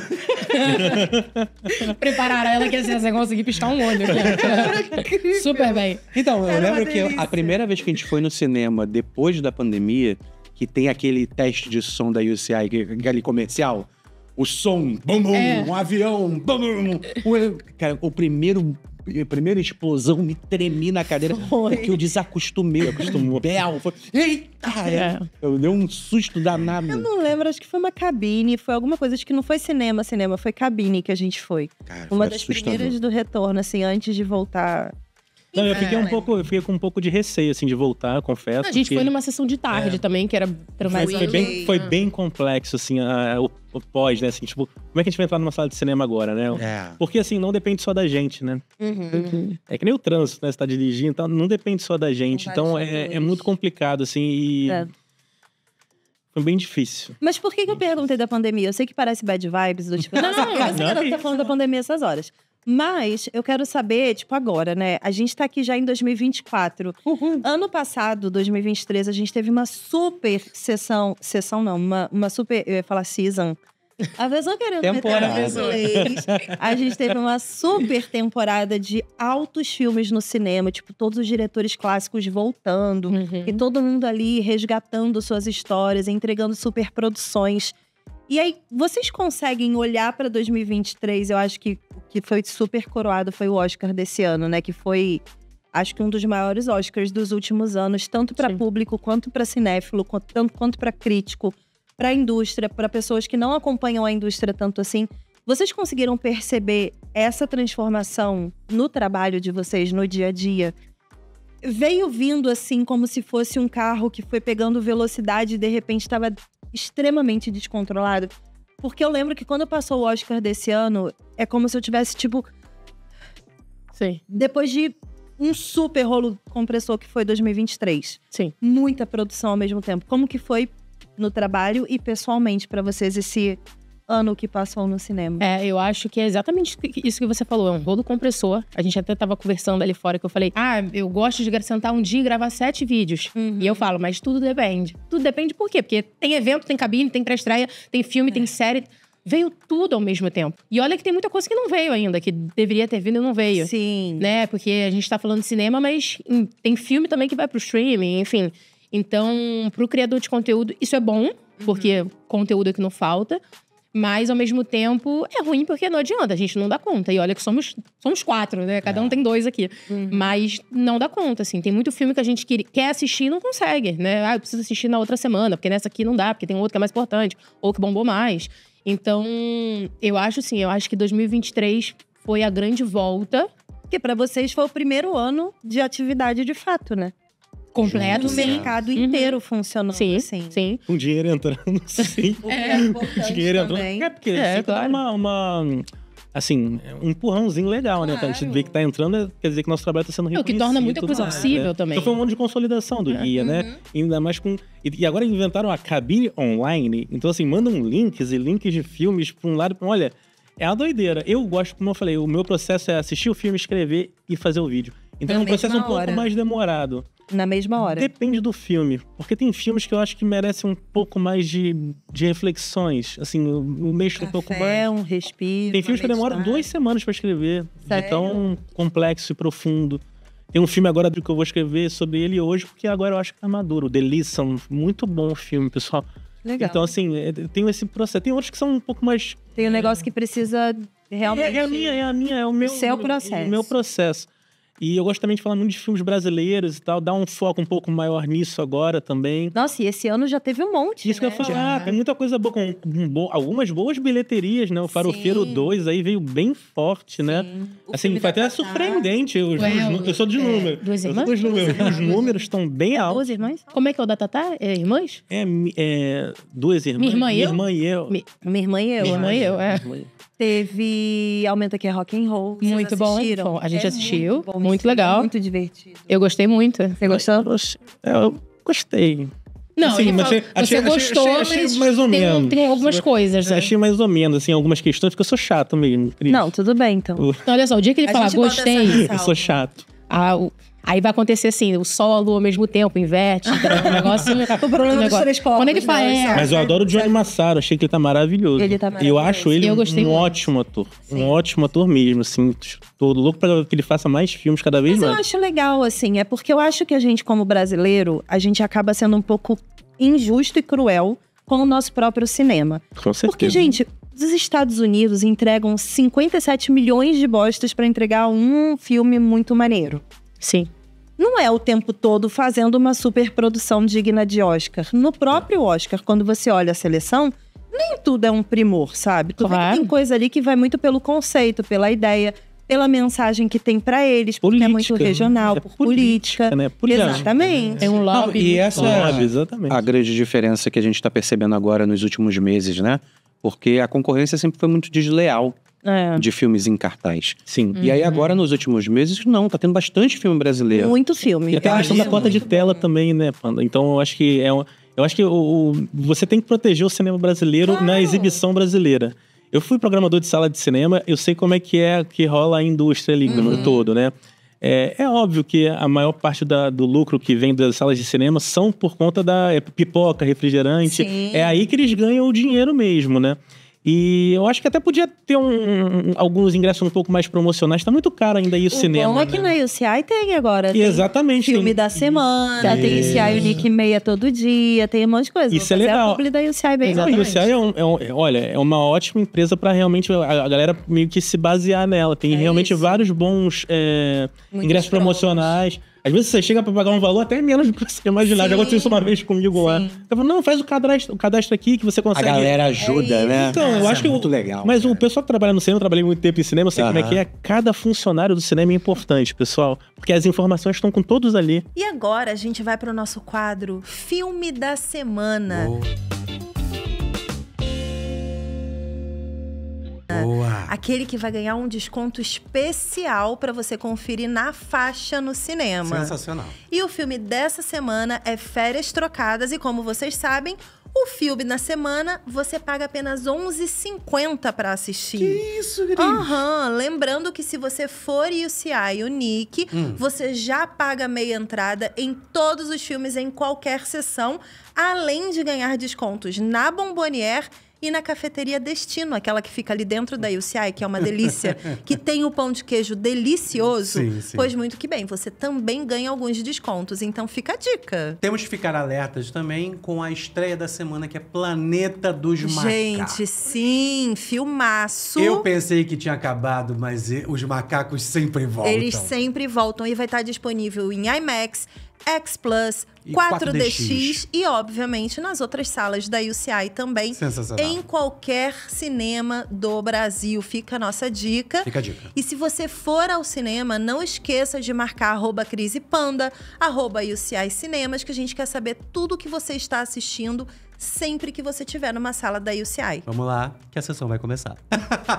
Prepararam ela que assim, você conseguir piscar um olho. Cara. Super bem. Então, eu Era lembro que eu, a primeira vez que a gente foi no cinema, depois da pandemia... Que tem aquele teste de som da U C I, aquele comercial. O som, bum, bum, é. um avião, bum, bum. O, cara, o primeiro, a primeira explosão me tremi na cadeira. Foi. Porque eu desacostumei, eu acostumou. Bel, foi, eita! É. Eu dei um susto danado. Eu não lembro, acho que foi uma cabine, foi alguma coisa. Acho que não foi cinema, cinema, foi cabine que a gente foi. Cara, uma foi das assustador. primeiras do retorno, assim, antes de voltar... Não, eu fiquei, um pouco, eu fiquei com um pouco de receio, assim, de voltar, confesso. A gente porque... foi numa sessão de tarde é. também, que era... Mas foi bem, foi bem complexo, assim, a, o, o pós, né? Assim, tipo, como é que a gente vai entrar numa sala de cinema agora, né? É. Porque, assim, não depende só da gente, né? Uhum. É que nem o trânsito, né? Você tá dirigindo e tal, não depende só da gente. Então, é, é muito complicado, assim, e... É. Foi bem difícil. Mas por que que eu perguntei da pandemia? Eu sei que parece bad vibes, do tipo... não, não, não, eu sei que não tá falando da pandemia essas horas. Mas eu quero saber, tipo, agora, né? A gente tá aqui já em dois mil e vinte e quatro. Uhum. Ano passado, dois mil e vinte e três, a gente teve uma super sessão... Sessão não, uma, uma super... Eu ia falar season. A pessoa querendo temporada. A gente teve uma super temporada de altos filmes no cinema. Tipo, todos os diretores clássicos voltando. Uhum. E todo mundo ali resgatando suas histórias, entregando super produções. E aí, vocês conseguem olhar pra dois mil e vinte e três? Eu acho que o que foi super coroado foi o Oscar desse ano, né? Que foi, acho que um dos maiores Oscars dos últimos anos. Tanto pra Sim. público, quanto pra cinéfilo, quanto, tanto quanto pra crítico. Pra indústria, pra pessoas que não acompanham a indústria tanto assim. Vocês conseguiram perceber essa transformação no trabalho de vocês, no dia a dia? Veio vindo assim, como se fosse um carro que foi pegando velocidade e de repente tava... extremamente descontrolado. Porque eu lembro que quando passou o Oscar desse ano, é como se eu tivesse, tipo... Sim. Depois de um super rolo compressor que foi dois mil e vinte e três. Sim. Muita produção ao mesmo tempo. Como que foi no trabalho e pessoalmente pra vocês esse ano que passou no cinema. É, eu acho que é exatamente isso que você falou. É um rolo compressor. A gente até tava conversando ali fora, que eu falei, ah, eu gosto de sentar um dia e gravar sete vídeos. Uhum. E eu falo, mas tudo depende. Tudo depende por quê? Porque tem evento, tem cabine, tem pré-estreia, tem filme, é. tem série… Veio tudo ao mesmo tempo. E olha que tem muita coisa que não veio ainda, que deveria ter vindo e não veio. Sim. Né? Porque a gente tá falando de cinema, mas tem filme também que vai pro streaming, enfim. Então, pro criador de conteúdo, isso é bom, porque uhum. conteúdo é que não falta. Mas, ao mesmo tempo, é ruim porque não adianta, a gente não dá conta. E olha que somos, somos quatro, né? Cada é. um tem dois aqui. Uhum. Mas não dá conta, assim. Tem muito filme que a gente quer assistir e não consegue, né? Ah, eu preciso assistir na outra semana, porque nessa aqui não dá, porque tem outro que é mais importante, ou que bombou mais. Então, eu acho assim, eu acho que dois mil e vinte e três foi a grande volta. Porque pra vocês foi o primeiro ano de atividade de fato, né? Completo, sim. O mercado inteiro uhum. funcionando. Sim, assim. sim. Com dinheiro entrando, sim. O é, é dinheiro entrando. É, porque é, assim, claro. uma, uma… Assim, um empurrãozinho legal, claro. né? A gente vê que tá entrando, quer dizer que nosso trabalho tá sendo reconhecido. O que torna muita coisa possível né? também. Então foi um ano de consolidação do é. guia, uhum. né? Ainda mais com… E agora inventaram a cabine online. Então assim, mandam links e links de filmes pra um lado… Olha, é uma doideira. Eu gosto, como eu falei, o meu processo é assistir o filme, escrever e fazer o vídeo. Então é um processo um pouco mais demorado. Na mesma hora. Depende do filme. Porque tem filmes que eu acho que merecem um pouco mais de, de reflexões. Assim, eu mexo Café, um pouco mais. um respiro. Tem filmes que demoram duas semanas pra escrever. Sério? De tão complexo e profundo. Tem um filme agora que eu vou escrever sobre ele hoje, porque agora eu acho que tá maduro. The Listen, muito bom filme, pessoal. Legal. Então, assim, tem esse processo. Tem outros que são um pouco mais… Tem um negócio que precisa realmente… É, é a minha, é a minha, é o meu… O seu processo. O meu processo. E eu gosto também de falar muito de filmes brasileiros e tal. Dá um foco um pouco maior nisso agora também. Nossa, e esse ano já teve um monte, Isso né? que eu ia falar. Já. Tem muita coisa boa, com bo algumas boas bilheterias, né? O Farofeiro dois aí veio bem forte, Sim. né? O assim, foi até passar. surpreendente. Os, Ué, os, eu sou de é, número. Duas irmãs? Dos números. Os números estão bem altos. Duas irmãs? Como é que é o da Tatá? É irmãs? É, é duas irmãs. Minha irmã e eu? Minha irmã e eu. Mi, minha irmã e eu. Minha irmã e eu, é. Teve Aumenta Que é Rock and Roll. Vocês muito assistiram? bom. A gente é assistiu. Muito, bom, muito legal. Muito divertido. Eu gostei muito. Você gostou? Eu gostei. Não, assim, mas fala, achei, você achei, gostou, achei, achei, achei mais ou tem, menos. Tem algumas coisas, né? Achei mais ou menos, assim, algumas questões, porque eu sou chato mesmo. Não, tudo bem, então. Uh. Então, olha só, o dia que ele falar gostei… Eu sou chato. Ah, o... Aí vai acontecer assim, o sol, a lua ao mesmo tempo, inverte, então, o negócio… O problema dos três povos. Quando ele fala, é. Mas eu adoro o Johnny Massaro, achei que ele tá maravilhoso. Ele tá maravilhoso. Eu acho ele eu um muito. ótimo ator, Sim. um ótimo ator mesmo, assim. Tô louco pra que ele faça mais filmes cada vez Mas mais. Mas eu acho legal, assim, é porque eu acho que a gente, como brasileiro, a gente acaba sendo um pouco injusto e cruel com o nosso próprio cinema. Com certeza. Porque, gente… Os Estados Unidos entregam cinquenta e sete milhões de bostas pra entregar um filme muito maneiro. Sim. Não é o tempo todo fazendo uma superprodução digna de Oscar. No próprio Oscar, quando você olha a seleção, nem tudo é um primor, sabe? Claro. Porque tem coisa ali que vai muito pelo conceito, pela ideia, pela mensagem que tem pra eles, porque política, é muito regional, é por política. política. Né? Por exatamente. Tem um lobby. Não, e essa é a, exatamente. a grande diferença que a gente tá percebendo agora nos últimos meses, né? Porque a concorrência sempre foi muito desleal é. de filmes em cartaz. Sim. Uhum. E aí agora, nos últimos meses, não. Tá tendo bastante filme brasileiro. Muito filme. E até a questão da cota de tela bom. também, né, Panda? Então, eu acho que, é um, eu acho que o, o, você tem que proteger o cinema brasileiro claro. na exibição brasileira. Eu fui programador de sala de cinema, eu sei como é que é que rola a indústria ali uhum. no todo, né? É, é óbvio que a maior parte da, do lucro que vem das salas de cinema são por conta da é, pipoca, refrigerante. Sim. É aí que eles ganham o dinheiro mesmo, né? E eu acho que até podia ter um, um, alguns ingressos um pouco mais promocionais. Tá muito caro ainda aí o, o cinema. O bom é que né? na U C I tem agora. Tem exatamente. Filme tem... da semana, é. tem U C I Unique Meia todo dia, tem um monte de coisa. Isso Vou é legal. A publi da U C I bem Não, a U C I é, um, é, um, é, olha, é uma ótima empresa para realmente a, a galera meio que se basear nela. Tem é realmente isso. vários bons é, ingressos prontos. promocionais. Às vezes você chega pra pagar um valor até menos do que você imaginar. Sim. Já aconteceu isso uma vez comigo Sim. lá. Eu falo, não, faz o cadastro, o cadastro aqui que você consegue. A galera ajuda, é né? Então, eu acho que. É muito eu, legal. Mas cara. o pessoal que trabalha no cinema, eu trabalhei muito tempo em cinema, eu sei como é que é. Cada funcionário do cinema é importante, pessoal. Porque as informações estão com todos ali. E agora a gente vai pro nosso quadro Filme da Semana. Oh. Boa. Aquele que vai ganhar um desconto especial para você conferir na faixa no cinema. Sensacional. E o filme dessa semana é Férias Trocadas e, como vocês sabem, O filme na semana, você paga apenas onze reais e cinquenta centavos para assistir. Que isso, gringo? Aham. Uhum. Lembrando que se você for U C I Unique, hum. você já paga meia entrada em todos os filmes, em qualquer sessão, além de ganhar descontos na Bombonier e na Cafeteria Destino, aquela que fica ali dentro da U C I, que é uma delícia, que tem o pão de queijo delicioso. Sim, sim. Pois muito que bem, você também ganha alguns descontos, então fica a dica. Temos que ficar alertas também com a estreia da semana, que é Planeta dos Macacos. Gente, sim, filmaço. Eu pensei que tinha acabado, mas os macacos sempre voltam. Eles sempre voltam e vai estar disponível em IMAX, X Plus, quatro D X e, obviamente, nas outras salas da U C I também. Sensacional. Em qualquer cinema do Brasil. Fica a nossa dica. Fica a dica. E se você for ao cinema, não esqueça de marcar arroba crisepanda, arroba U C I Cinemas, que a gente quer saber tudo que você está assistindo sempre que você estiver numa sala da U C I. Vamos lá, que a sessão vai começar.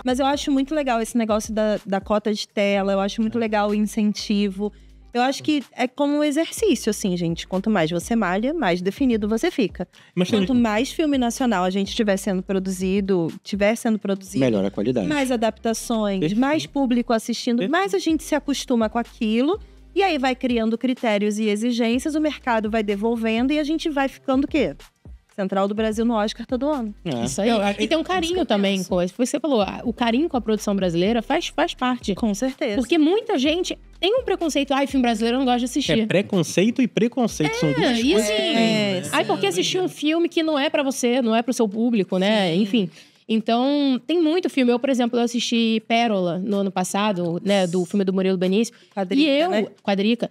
Mas eu acho muito legal esse negócio da, da cota de tela, eu acho muito legal o incentivo. Eu acho que é como um exercício, assim, gente. Quanto mais você malha, mais definido você fica. Mas quanto tem... mais filme nacional a gente tiver sendo produzido, tiver sendo produzido… Melhor a qualidade. Mais adaptações, Perfeito. mais público assistindo, Perfeito. mais a gente se acostuma com aquilo. E aí vai criando critérios e exigências, o mercado vai devolvendo e a gente vai ficando o quê? Central do Brasil no Oscar todo ano. É. Isso aí. Eu, eu, e tem um carinho também com isso. Você falou, o carinho com a produção brasileira faz, faz parte. Com certeza. Porque muita gente tem um preconceito. Ai, filme brasileiro eu não gosto de assistir. É preconceito e preconceito. É, são duas e coisas. Assim, é, ai, sim. porque assistir um filme que não é pra você, não é pro seu público, né? Sim. Enfim. Então, tem muito filme. Eu, por exemplo, eu assisti Pérola no ano passado, né? Do filme do Murilo Benício. Quadrica, e eu, né? Quadrica.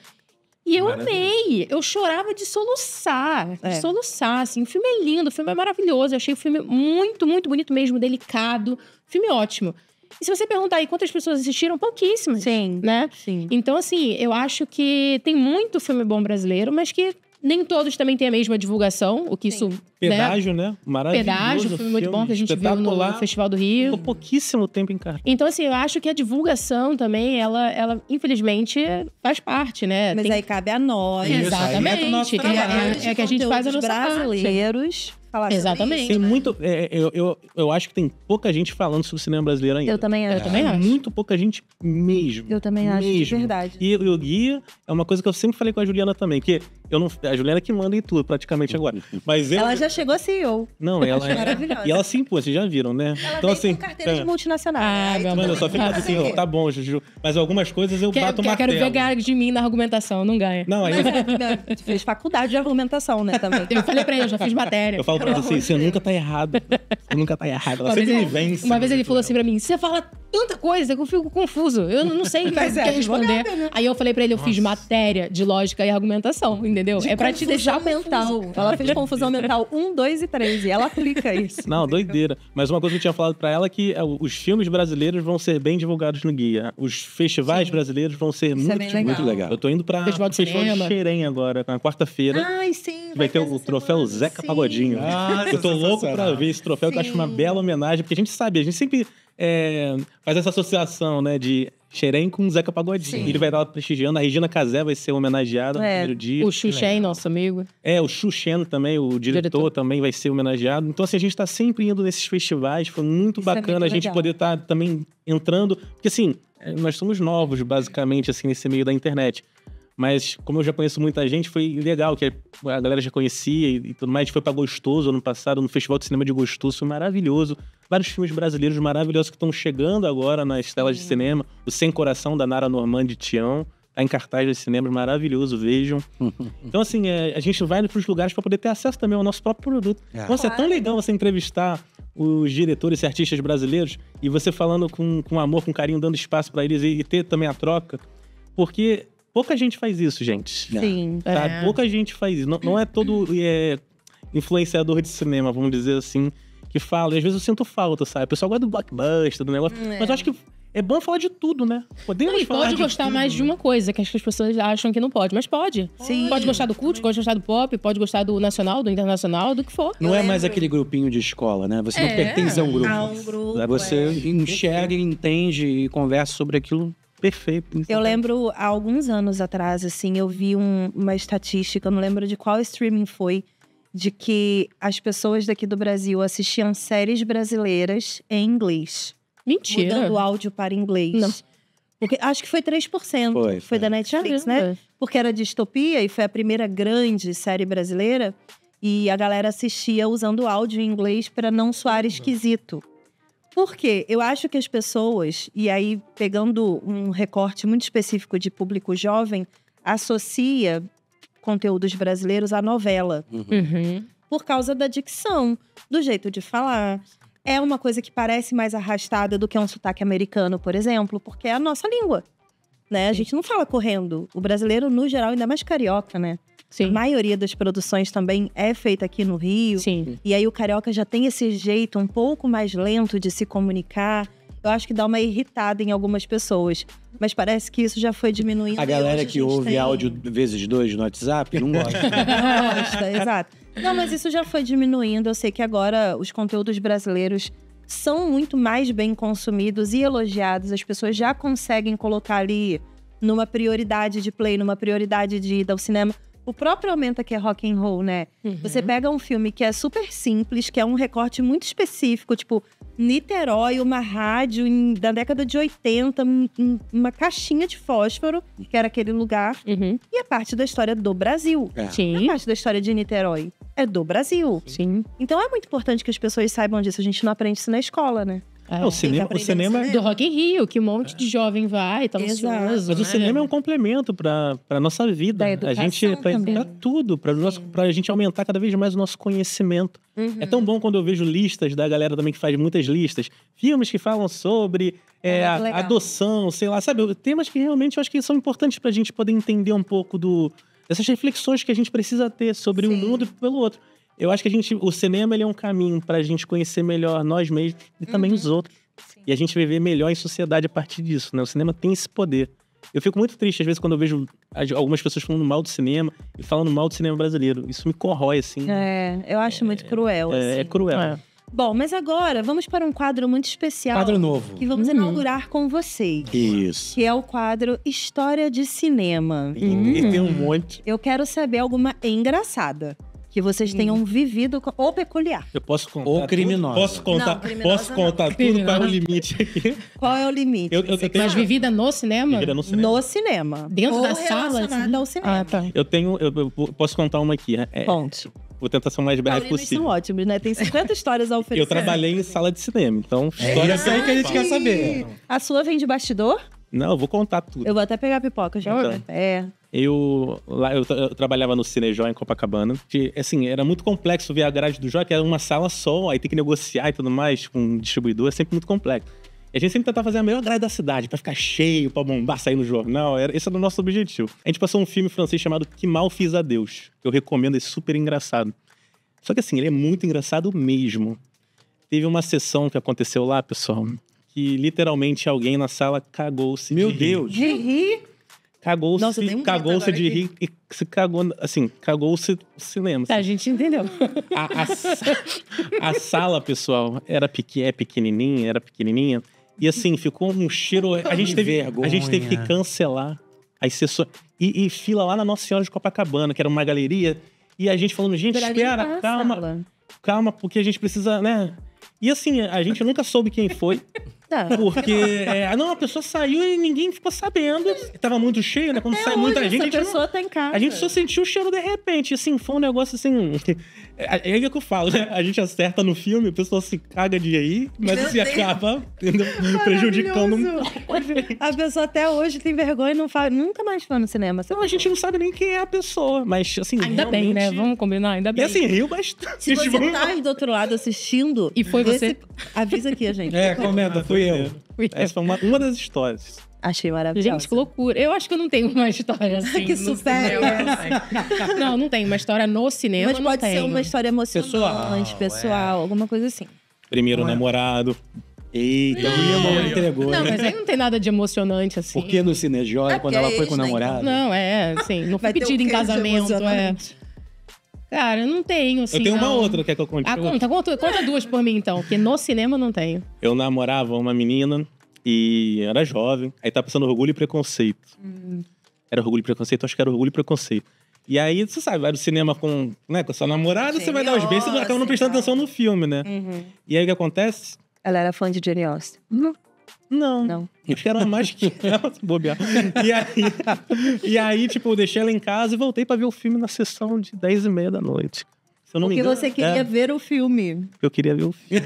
E eu amei, eu chorava de soluçar, de é. soluçar, assim. O filme é lindo, o filme é maravilhoso, eu achei o filme muito, muito bonito mesmo, delicado. O filme é ótimo. E se você perguntar aí quantas pessoas assistiram, pouquíssimas, sim, né? Sim. Então, assim, eu acho que tem muito filme bom brasileiro, mas que nem todos também têm a mesma divulgação, o que sim. isso... Pedágio, né? né? Maravilhoso. Pedágio, filme, filme muito bom que a gente viu no Festival do Rio. Ficou pouquíssimo tempo em casa. Então, assim, eu acho que a divulgação também, ela, ela infelizmente, faz parte, né? Mas tem... aí cabe a nós. Isso, exatamente. É, nosso é, é, é que a gente faz a nossa brasileiros parte. Falar exatamente. Tem muito, é, eu, eu, eu acho que tem pouca gente falando sobre cinema brasileiro ainda. Eu também acho. É, eu também acho. Muito pouca gente mesmo. Eu também mesmo. acho, de verdade. E o Guia é uma coisa que eu sempre falei com a Juliana também, que eu não, a Juliana que manda em tudo praticamente agora. Mas eu, ela já chegou C E O. Não, ela é maravilhosa. E ela se impôs, vocês já viram, né? Ela então, assim, carteira é... de multinacional. Ah, né? Mano, eu só fico assim, ó, tá bom, Juju. Mas algumas coisas eu que, bato o martelo. Eu quero pegar de mim na argumentação, não ganha. Não, aí... Mas, é, fez faculdade de argumentação, né, também. Eu falei pra ele, eu já fiz matéria. Eu falo pra ela assim, você nunca tá errado. Você nunca tá errado. Ela uma sempre me vence. Uma vez ele falou assim pra mim, você fala tanta coisa que eu fico confuso. Eu não sei o que responder. Aí eu falei pra ele, eu fiz matéria de lógica e argumentação, entendeu? É pra te deixar mental. Ela fez confusão mental um, dois e três. E ela aplica isso. Não, doideira. Mas uma coisa que eu tinha falado pra ela é que os filmes brasileiros vão ser bem divulgados no Guia. Os festivais Sim. brasileiros vão ser muito, é legal. muito legal. Eu tô indo pra Festival de, Festival de Xerém agora, na quarta-feira. Ai, sim. Vai ter o troféu semana. Zeca sim. Pagodinho. Nossa, eu tô louco pra ver esse troféu, sim. que eu acho uma bela homenagem. Porque a gente sabe, a gente sempre é, faz essa associação, né, de... Xerém com o Zeca Pagodinho. Sim. Ele vai estar prestigiando. A Regina Casé vai ser homenageada é, no primeiro dia. O Xuxen, nosso amigo. É, o Xuxen também, o diretor, diretor também vai ser homenageado. Então, assim, a gente está sempre indo nesses festivais. Foi muito Isso bacana é muito a gente legal. poder estar tá, também entrando. Porque, assim, nós somos novos, basicamente, assim, nesse meio da internet. Mas, como eu já conheço muita gente, foi legal, que a galera já conhecia e, e tudo mais. A gente foi pra Gostoso ano passado, no Festival de Cinema de Gostoso, foi maravilhoso. Vários filmes brasileiros maravilhosos que estão chegando agora nas telas Sim. de cinema. O Sem Coração, da Nara Normand e Tião. Tá em cartaz dos cinemas, maravilhoso, vejam. Então, assim, é, a gente vai pros lugares para poder ter acesso também ao nosso próprio produto. É. Nossa, claro. É tão legal você entrevistar os diretores e artistas brasileiros e você falando com, com amor, com carinho, dando espaço para eles e, e ter também a troca. Porque... pouca gente faz isso, gente. Sim. Tá? É. Pouca gente faz isso. Não, não é todo é, influenciador de cinema, vamos dizer assim, que fala. E às vezes eu sinto falta, sabe? O pessoal gosta do blockbuster, do negócio. É. Mas eu acho que é bom falar de tudo, né? Podemos não, e falar pode de gostar tudo. mais de uma coisa, que as pessoas acham que não pode. Mas pode. Sim. Pode gostar do culto, pode gostar do pop, pode gostar do nacional, do internacional, do que for. Não eu é lembro. mais aquele grupinho de escola, né? Você é. não pertence a um grupo. A um grupo, Você é. enxerga, entende e conversa sobre aquilo. Perfeito. Eu lembro, há alguns anos atrás, assim, eu vi um, uma estatística, eu não lembro de qual streaming foi, de que as pessoas daqui do Brasil assistiam séries brasileiras em inglês. Mentira! Mudando o áudio para inglês. Não. Porque, acho que foi três por cento. Foi, foi. foi da Netflix, Caramba. né? Porque era distopia e foi a primeira grande série brasileira. E a galera assistia usando áudio em inglês para não soar esquisito. Por quê? Eu acho que as pessoas, e aí pegando um recorte muito específico de público jovem, associa conteúdos brasileiros à novela. Uhum. Uhum. Por causa da dicção, do jeito de falar. É uma coisa que parece mais arrastada do que um sotaque americano, por exemplo, porque é a nossa língua, né? A gente não fala correndo. O brasileiro, no geral, ainda mais carioca, né? Sim. A maioria das produções também é feita aqui no Rio. Sim. E aí o carioca já tem esse jeito um pouco mais lento de se comunicar. Eu acho que dá uma irritada em algumas pessoas. Mas parece que isso já foi diminuindo. A galera que ouve tem... áudio vezes dois no WhatsApp não gosta. Não gosta, exato. Não, mas isso já foi diminuindo. Eu sei que agora os conteúdos brasileiros são muito mais bem consumidos e elogiados. As pessoas já conseguem colocar ali numa prioridade de play, numa prioridade de ida ao cinema. O próprio Aumenta, que é rock and roll, né? Uhum. Você pega um filme que é super simples, que é um recorte muito específico, tipo Niterói, uma rádio em, da década de oitenta, em, uma caixinha de fósforo, que era aquele lugar. Uhum. E a parte da história do Brasil. É. Sim. A parte da história de Niterói é do Brasil. Sim. Então é muito importante que as pessoas saibam disso. A gente não aprende isso na escola, né? É, é, o cinema, o cinema é... do Rock in Rio, que um monte é. de jovem vai e tá ansioso. Mas né? o cinema é um complemento pra, pra nossa vida. Da a gente, pra, pra tudo, pra, nosso, pra gente aumentar cada vez mais o nosso conhecimento. Uhum. É tão bom quando eu vejo listas da galera também que faz muitas listas. Filmes que falam sobre é, a, adoção, sei lá, sabe? Temas que realmente eu acho que são importantes pra gente poder entender um pouco do, dessas reflexões que a gente precisa ter sobre Sim. um mundo e pelo outro. Eu acho que a gente, o cinema ele é um caminho para a gente conhecer melhor nós mesmos e também uhum. os outros. Sim. E a gente viver melhor em sociedade a partir disso, né? O cinema tem esse poder. Eu fico muito triste, às vezes, quando eu vejo algumas pessoas falando mal do cinema e falando mal do cinema brasileiro. Isso me corrói, assim. É, eu acho é, muito cruel. É, assim. é cruel. É. Bom, mas agora vamos para um quadro muito especial. Quadro novo. Que vamos uhum. inaugurar com vocês. Isso. Que é o quadro História de Cinema. E uhum. tem um monte. Eu quero saber alguma engraçada. Que vocês tenham hum. vivido ou peculiar. Eu posso contar. Ou criminosa. Posso contar, não, criminosa posso contar não. tudo. Qual é o limite aqui? Qual é o limite? Eu, eu, eu tenho... Mas vivida no cinema? Vivida no cinema. No cinema. Dentro ou da sala? Assim? Ao cinema. Ah, tá. Eu tenho. Eu, eu posso contar uma aqui. É, Ponte. Vou tentar ser o mais breve possível. São ótimos, né? Tem cinquenta histórias a oferecer. Eu trabalhei em sala de cinema, então. História é aí que a gente quer saber. A sua vem de bastidor? Não, eu vou contar tudo. Eu vou até pegar a pipoca já. Então. É. Eu, lá, eu, eu trabalhava no Cine Joia, em Copacabana. Que, assim, era muito complexo ver a grade do Joia, que era uma sala só, aí tem que negociar e tudo mais com um distribuidor, é sempre muito complexo. E a gente sempre tentava fazer a melhor grade da cidade, pra ficar cheio, pra bombar, sair no jornal. Era, esse era o nosso objetivo. A gente passou um filme francês chamado Que Mal Fiz a Deus. Eu recomendo, é super engraçado. Só que assim, ele é muito engraçado mesmo. Teve uma sessão que aconteceu lá, pessoal, que literalmente alguém na sala cagou-se. Meu de Deus! De rir? Cagou-se um cagou de aqui. rir e se cagou, assim, cagou-se o cinema. Tá, assim. A gente entendeu. A, a, a sala, pessoal, era pequ, é pequenininha, era pequenininha. E assim, ficou um cheiro... A gente, teve, a gente teve que cancelar as sessões. E, e fila lá na Nossa Senhora de Copacabana, que era uma galeria. E a gente falando, gente, espera, calma. Sala. Calma, porque a gente precisa, né... E assim, a gente nunca soube quem foi. Porque, é, não, a pessoa saiu e ninguém ficou sabendo. Tava muito cheio, né? Quando Até sai muita gente... a pessoa não, tá em casa. A gente só sentiu o cheiro de repente. Assim, foi um negócio assim... É, é o que eu falo, né? A gente acerta no filme, a pessoa se caga de aí, mas se assim, acaba entendeu? prejudicando... A pessoa até hoje tem vergonha e não fala, nunca mais foi no cinema. Então a gente não sabe nem quem é a pessoa, mas assim... Ainda realmente... bem, né? Vamos combinar, ainda bem. E assim, riu bastante. Se você vamos... tá do outro lado assistindo... E foi você... Esse... Avisa aqui, a gente. É, comenta, foi eu. Fui Essa foi uma, uma das histórias. Achei maravilhosa. Gente, que loucura. Eu acho que eu não tenho uma história assim. Que super. Não, não tenho uma história no cinema. Mas pode ser uma história emocionante, pessoal, pessoal é. alguma coisa assim. Primeiro namorado. Eita, o minha mão entregou. Não, né? Mas aí não tem nada de emocionante, assim. Porque no Cine Joia, é quando ela foi com o namorado. Não, é, assim, não foi pedido um em casamento, é. Cara, eu não tenho, assim. Eu tenho uma não. outra, quer que eu conte? Ah, conta, conta, conta duas por mim, então. Porque no cinema eu não tenho. Eu namorava uma menina e era jovem. Aí tá passando Orgulho e Preconceito. Hum. Era Orgulho e Preconceito? Acho que era Orgulho e Preconceito. E aí, você sabe, vai do cinema com, né, com a sua namorada, Jenny você vai dar os beijos e acaba não prestando atenção no filme, né? Uhum. E aí, o que acontece? Ela era fã de Jenny Austin. Uhum. Não. Não. Eu era mais que ela, bobear. E aí, e aí, tipo, eu deixei ela em casa e voltei pra ver o filme na sessão de dez e meia da noite. Se eu não Porque me engano, você queria é. ver o filme. Eu queria ver o filme.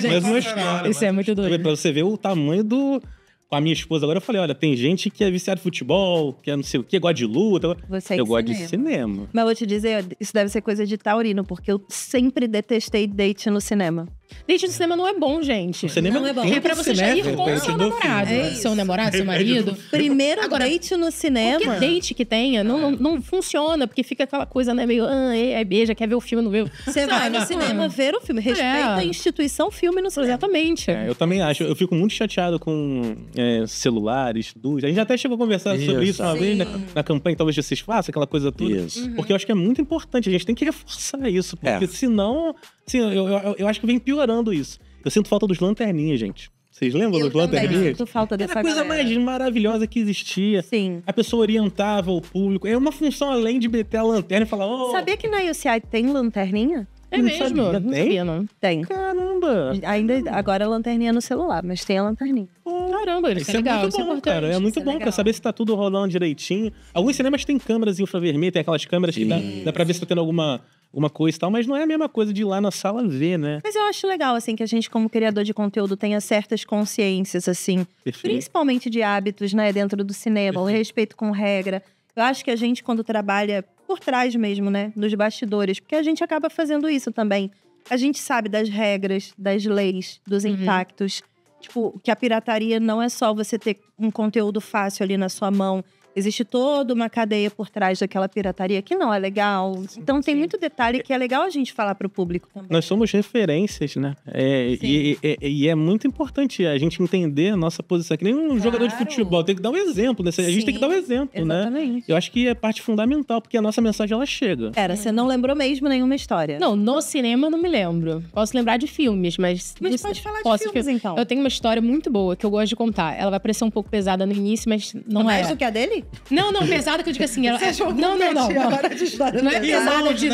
Gente, mas história, isso mas... é muito doido. Pra você ver o tamanho do... Com a minha esposa agora, eu falei, olha, tem gente que é viciada em futebol, que é não sei o que, gosta de luta. Você é que eu gosto de cinema. Mas eu vou te dizer, isso deve ser coisa de taurino, porque eu sempre detestei date no cinema. Date no cinema não é bom, gente. O cinema não é bom. É pra você já ir com o seu namorado. É seu namorado, seu marido. Primeiro agora, date no cinema. Qualquer date que tenha, não, não, não funciona, porque fica aquela coisa, né, meio, ah, é, é beija, quer ver o filme, não vê. Você vai no cinema ver o filme, respeita é. a instituição filme no cinema. Exatamente. É, eu também acho, eu fico muito chateado com é, celulares, luz. A gente até chegou a conversar isso. sobre isso uma Sim. vez, na, na campanha, talvez vocês façam aquela coisa toda. Isso. Uhum. Porque eu acho que é muito importante, a gente tem que reforçar isso, porque é. senão... Sim, eu, eu, eu acho que vem piorando isso. Eu sinto falta dos lanterninhas, gente. Vocês lembram eu dos lanterninhas? Eu sinto falta dessa Era a coisa galera. mais maravilhosa que existia. Sim. A pessoa orientava o público. É uma função além de meter a lanterna e falar... Oh. Sabia que na U C I tem lanterninha? É não mesmo? Sabia. Não tem? Sabia, não. Tem. Caramba! Ainda, agora a lanterninha é no celular, mas tem a lanterninha. Caramba, isso, isso é legal, muito bom, isso é cara. É muito isso bom é pra saber se tá tudo rolando direitinho. Alguns cinemas têm câmeras em infravermelho, tem aquelas câmeras Sim. que dá, dá pra ver se tá tendo alguma... uma coisa e tal, mas não é a mesma coisa de ir lá na sala ver, né? Mas eu acho legal, assim, que a gente, como criador de conteúdo, tenha certas consciências, assim. Perfeito. Principalmente de hábitos, né? Dentro do cinema, Perfeito. o respeito com regra. Eu acho que a gente, quando trabalha por trás mesmo, né? Nos bastidores, porque a gente acaba fazendo isso também. A gente sabe das regras, das leis, dos uhum. impactos. Tipo, que a pirataria não é só você ter um conteúdo fácil ali na sua mão. Existe toda uma cadeia por trás daquela pirataria que não é legal. Sim, então tem sim. muito detalhe que é legal a gente falar para o público também. Nós somos referências, né? É, e, e, e é muito importante a gente entender a nossa posição. Que nem um claro. jogador de futebol, tem que dar um exemplo. Né? A gente sim, tem que dar um exemplo, exatamente. né? Eu acho que é parte fundamental, porque a nossa mensagem, ela chega. Pera, você não lembrou mesmo nenhuma história? Não, no cinema eu não me lembro. Posso lembrar de filmes, mas... Mas pode falar de filmes, fi então. Eu tenho uma história muito boa que eu gosto de contar. Ela vai parecer um pouco pesada no início, mas não é. Mais do que a dele? Não, não, pesada que eu digo assim. Ela, não, não, não, não. Não é pesada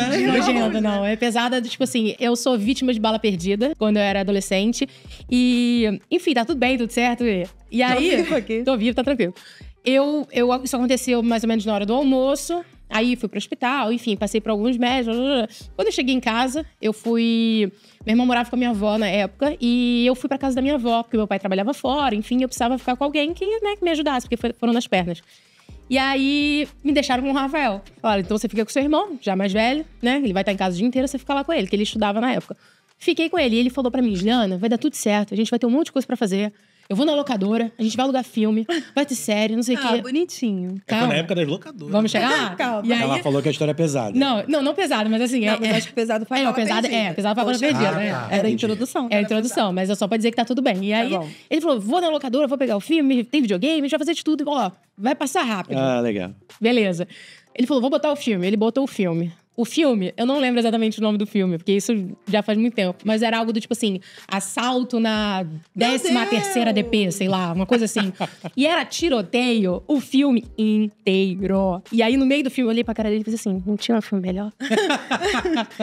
de, de nojento, não. É pesada, tipo assim, eu sou vítima de bala perdida quando eu era adolescente. E, enfim, tá tudo bem, tudo certo. E, e aí, tô vivo, tá tranquilo. Eu, eu, isso aconteceu mais ou menos na hora do almoço. Aí fui pro hospital, enfim, passei por alguns médicos. Quando eu cheguei em casa, eu fui... Meu irmão morava com a minha avó na época. E eu fui pra casa da minha avó, porque meu pai trabalhava fora. Enfim, eu precisava ficar com alguém que, né, que me ajudasse, porque foi, foram nas pernas. E aí, me deixaram com o Rafael. Olha, então você fica com seu irmão, já mais velho, né? Ele vai estar em casa o dia inteiro, você fica lá com ele, que ele estudava na época. Fiquei com ele e ele falou pra mim, Juliana, vai dar tudo certo, a gente vai ter um monte de coisa pra fazer. Eu vou na locadora, a gente vai alugar filme, vai ter série, não sei o ah, quê. Ah, bonitinho. Calma. É na época das locadoras. Vamos chegar lá? Calma. E aí... Ela falou que a história é pesada. Não, não, não pesada, mas assim... Não, é, eu acho que pesado foi a é, pesada, é, pesado foi a palavra perdida. Ah, né? Tá, era a introdução. Era a introdução, mas é só pra dizer que tá tudo bem. E aí, tá ele falou, vou na locadora, vou pegar o filme, tem videogame, a gente vai fazer de tudo. Ó, vai passar rápido. Ah, legal. Beleza. Ele falou, vou botar o filme. Ele botou o filme. O filme, eu não lembro exatamente o nome do filme, porque isso já faz muito tempo. Mas era algo do tipo assim, assalto na décima terceira D P, sei lá, uma coisa assim. E era tiroteio o filme inteiro. E aí, no meio do filme, eu olhei pra cara dele e falei assim, não tinha um filme melhor?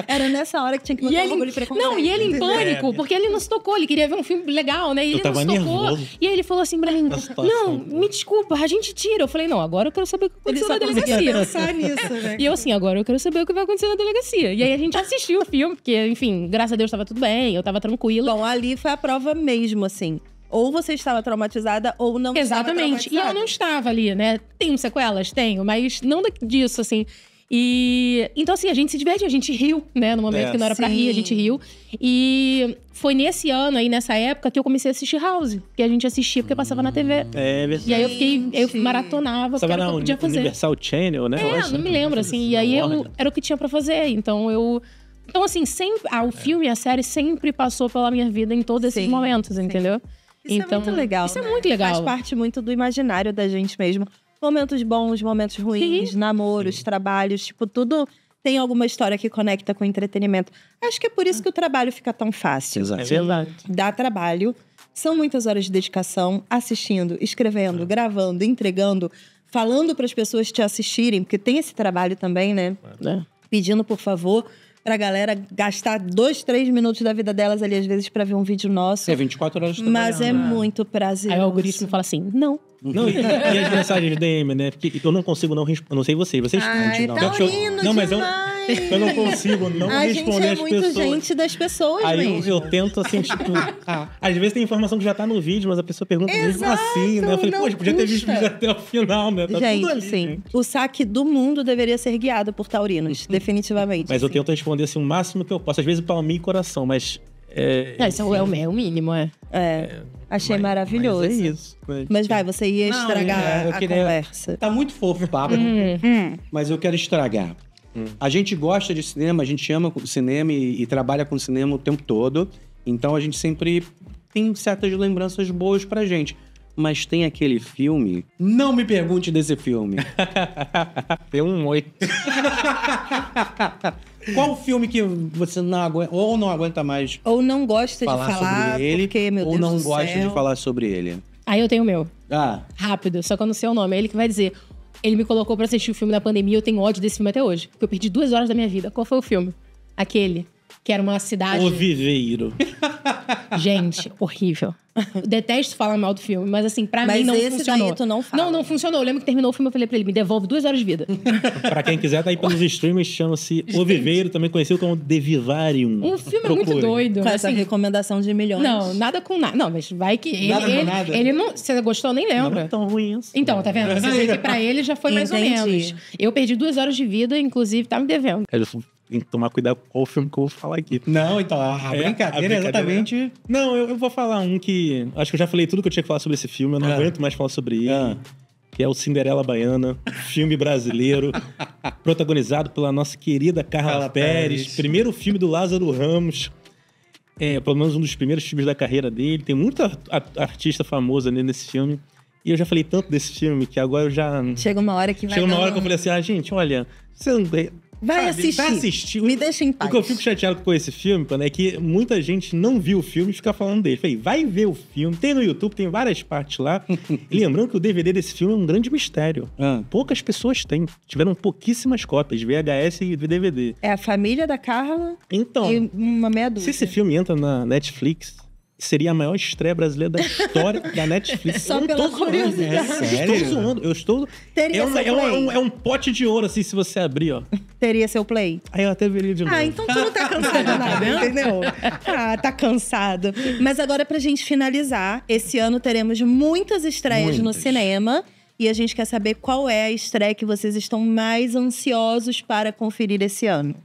Era nessa hora que tinha que botar ele, um bagulho pra comprar. Não, e ele em pânico, porque ele não se tocou. Ele queria ver um filme legal, né? E ele não se tocou. E aí ele falou assim pra mim, não, me desculpa, a gente tira. Eu falei, não, agora eu quero saber o que aconteceu na delegacia. Pensar nisso, né? E eu assim, agora eu quero saber o que vai acontecer na delegacia. E aí a gente assistiu o filme, porque, enfim, graças a Deus tava tudo bem, eu tava tranquila. Bom, ali foi a prova mesmo, assim. Ou você estava traumatizada, ou não Exatamente. estava Exatamente. E eu não estava ali, né? Tenho sequelas? Tenho, mas não disso, assim. E... Então, assim, a gente se diverte, a gente riu, né? No momento é, que não era sim. pra rir, a gente riu. E foi nesse ano aí, nessa época, que eu comecei a assistir House. Que a gente assistia porque passava hum, na T V. É verdade. E aí eu fiquei, eu sim. maratonava. Você era o que eu podia fazer. Universal Channel, né? É, não me lembro, assim. E aí eu, era o que tinha pra fazer, então eu... Então, assim, sempre, ah, o filme, a série sempre passou pela minha vida em todos esses sim, momentos, entendeu? Sim. Isso então, é muito legal, Isso né? é muito legal. Faz parte muito do imaginário da gente mesmo. Momentos bons, momentos ruins, Sim. namoros, Sim. trabalhos, tipo, tudo tem alguma história que conecta com entretenimento. Acho que é por isso que o trabalho fica tão fácil. Exato. É verdade. Dá trabalho, são muitas horas de dedicação, assistindo, escrevendo, é. gravando, entregando, falando para as pessoas te assistirem, porque tem esse trabalho também, né? É. Pedindo, por favor, pra galera gastar dois, três minutos da vida delas ali, às vezes, pra ver um vídeo nosso. É vinte e quatro horas de trabalho. Mas é muito prazeroso. Aí o algoritmo fala assim, não. Não, e, e as mensagens de D M, né? Porque eu não consigo não responder. Não sei você, vocês respondem. Ai, tá rindo não, mas eu, eu não consigo não a responder as pessoas. A gente é muito pessoas. gente das pessoas Aí mesmo. Eu, eu tento, assim, tipo... ah, às vezes tem informação que já tá no vídeo, mas a pessoa pergunta Exato, mesmo assim, né? Eu falei, poxa, podia ter visto o vídeo até o final, né? Tá gente, tudo ali, sim. Gente. O saque do mundo deveria ser guiado por taurinos, definitivamente. Mas sim. eu tento responder, assim, o máximo que eu posso. Às vezes, palminho e coração, mas... É, não, isso é o, é o mínimo, é. É. Achei mas, maravilhoso. Mas, é isso, mas... mas vai, você ia não, estragar é, eu queria... a conversa. Tá muito fofo o papo, hum. mas eu quero estragar. Hum. A gente gosta de cinema, a gente ama cinema e, e trabalha com cinema o tempo todo. Então a gente sempre tem certas lembranças boas pra gente. Mas tem aquele filme... Não me pergunte desse filme. Tem um oito. Qual filme que você não aguenta, ou não aguenta mais... Ou não gosta falar de falar sobre ele, porque, meu Deus do céu... Ou não gosta de falar sobre ele. Aí eu tenho o meu. Ah. Rápido, só que eu não sei o nome. É ele que vai dizer... Ele me colocou pra assistir o filme da pandemia e eu tenho ódio desse filme até hoje. Porque eu perdi duas horas da minha vida. Qual foi o filme? Aquele... Que era uma cidade... O Viveiro. Gente, horrível. Eu detesto falar mal do filme, mas assim, pra mas mim não esse funcionou. Daí tu não fala. Não, não funcionou. Eu lembro que terminou o filme, eu falei pra ele, me devolve duas horas de vida. Pra quem quiser, tá aí pelos streamers, chama-se O Viveiro, também conhecido como The Vivarium. Um filme Procure. muito doido. Com essa assim, recomendação de milhões. Não, nada com nada. Não, mas vai que... Ele, nada ele, com nada? Ele não... Você gostou, nem lembra. Não é tão ruim isso. Então, tá vendo? Você vê que pra ele já foi Entendi. mais ou menos. Eu perdi duas horas de vida, inclusive, tá me devendo. Eu Tem que tomar cuidado com o filme que eu vou falar aqui. Não, então, a, é, brincadeira, a brincadeira é exatamente... Não, eu, eu vou falar um que... Acho que eu já falei tudo que eu tinha que falar sobre esse filme. Eu não ah. aguento mais falar sobre ele. Ah. Que é o Cinderela Baiana. Filme brasileiro. Protagonizado pela nossa querida Carla, Carla Pérez. Pérez. Primeiro filme do Lázaro Ramos. É, pelo menos um dos primeiros filmes da carreira dele. Tem muita artista famosa nesse filme. E eu já falei tanto desse filme que agora eu já... Chega uma hora que vai... Chega uma hora que eu falei assim, ah, gente, olha... Você não... Vai assistir. Vai assistir. Me deixa em paz. O que eu fico chateado com esse filme, é que muita gente não viu o filme e fica falando dele. Falei, vai ver o filme. Tem no YouTube, tem várias partes lá. E lembrando que o D V D desse filme é um grande mistério. Ah. Poucas pessoas têm. Tiveram pouquíssimas cópias, V H S e D V D. É a família da Carla então, e uma meia dúzia. Se esse filme entra na Netflix... Seria a maior estreia brasileira da história da Netflix. Só eu pela curiosidade. Sério? Estou zoando. Eu estou... Teria é, uma, é, um, é um pote de ouro, assim, se você abrir, ó. Teria seu play? Aí eu até veria de novo. Ah, então tu não tá cansado nada, entendeu? Ah, tá cansado. Mas agora, pra gente finalizar, esse ano teremos muitas estreias muitas. no cinema. E a gente quer saber qual é a estreia que vocês estão mais ansiosos para conferir esse ano.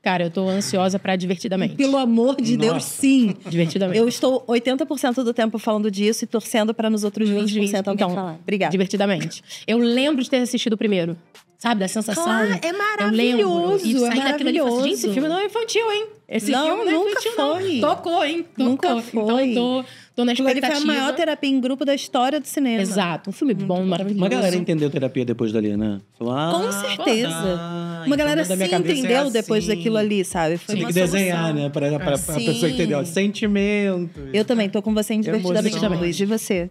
Cara, eu tô ansiosa pra Divertidamente. Pelo amor de Nossa. Deus, sim. Divertidamente. Eu estou oitenta por cento do tempo falando disso e torcendo pra nos outros vinte por cento alguém então, falar. Obrigada. Divertidamente. Eu lembro de ter assistido o primeiro. Sabe, da sensação. Ah, é maravilhoso. Eu lembro. E é maravilhoso. Assim, gente, esse filme não é infantil, hein? Esse não, filme não é infantil, foi. não. Tocou, hein? Tocou. Nunca foi. Então, tô, tô na expectativa. Ele foi a maior terapia em grupo da história do cinema. Exato. Um filme muito bom, maravilhoso. Uma galera entendeu terapia depois dali, né? Ah, com certeza. Ah, uma galera se entendeu é assim. depois daquilo ali, sabe? Foi Tem que desenhar, né? Pra, pra, pra assim. a pessoa entender. Sentimento. Eu também tô com você em Divertidamente, Luiz. E você?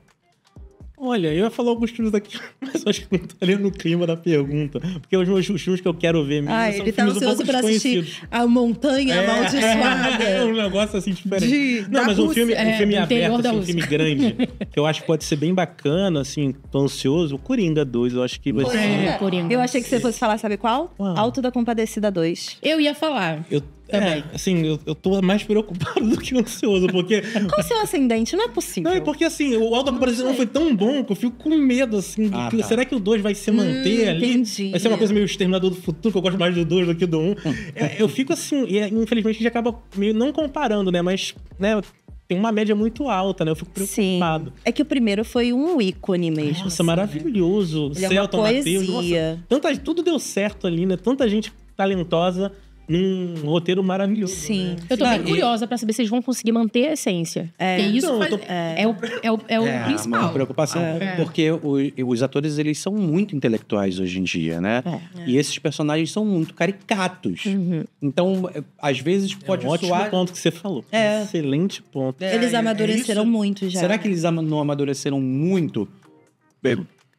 Olha, eu ia falar alguns filmes aqui, mas acho que não tô ali no clima da pergunta. Porque os meus filmes que eu quero ver mesmo ah, são ele tá ansioso um pra assistir A Montanha é, Amaldiçoada. É um negócio assim diferente. De, não, mas um filme, é, um filme é, aberto, assim, um filme grande, que eu acho que pode ser bem bacana, assim, tô ansioso. O Coringa dois, eu acho que vai ser... É, Coringa. Eu achei que você fosse falar, sabe qual? Uau. Auto da Compadecida dois. Eu ia falar. Eu É, assim, eu, eu tô mais preocupado do que ansioso, porque... Qual o seu ascendente? Não é possível. Não, é porque assim, o Alto da Compadecida não foi tão bom que eu fico com medo, assim. Ah, que, tá. Será que o dois vai se manter hum, ali? Entendi. Vai ser uma coisa meio Exterminador do Futuro, que eu gosto mais do dois do que do um. é, eu fico assim, e infelizmente a gente acaba meio não comparando, né? Mas, né... Tem uma média muito alta, né? Eu fico preocupado. Sim. É que o primeiro foi um ícone mesmo. Nossa, assim, maravilhoso. Né? Céu, Mateus, tanta, tudo deu certo ali, né? Tanta gente talentosa... Num roteiro maravilhoso. Sim. Né? Eu tô bem ah, curiosa eu... pra saber se eles vão conseguir manter a essência. É, e isso não, faz... tô... é, é o, é o, é o é, principal. É uma preocupação, é. porque os, os atores, eles são muito intelectuais hoje em dia, né? É. É. E esses personagens são muito caricatos. Uhum. Então, às vezes, pode é um ótimo soar... ponto que você falou. É. Excelente ponto. É, eles amadureceram é muito já. Será que eles não amadureceram muito?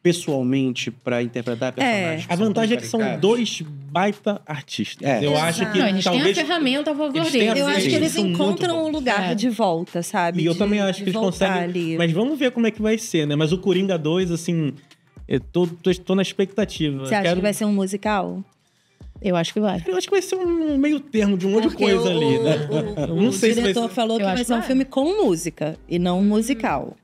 pessoalmente pra interpretar personagens. É. A vantagem é que são dois baita artistas. É. Eu acho que não, eles talvez... têm a ferramenta a favor deles. Eu acho que eles encontram um lugar é. de volta, sabe? E eu de, também acho que eles conseguem... Ali. Mas vamos ver como é que vai ser, né? Mas o Coringa dois, assim... Eu tô, tô, tô na expectativa. Você acha Quero... que vai ser um musical? Eu acho que vai. Eu acho que vai ser um meio termo de um monte de coisa o, ali, né? O, o, não o sei diretor se falou eu que vai ser um vai. filme com música e não um musical.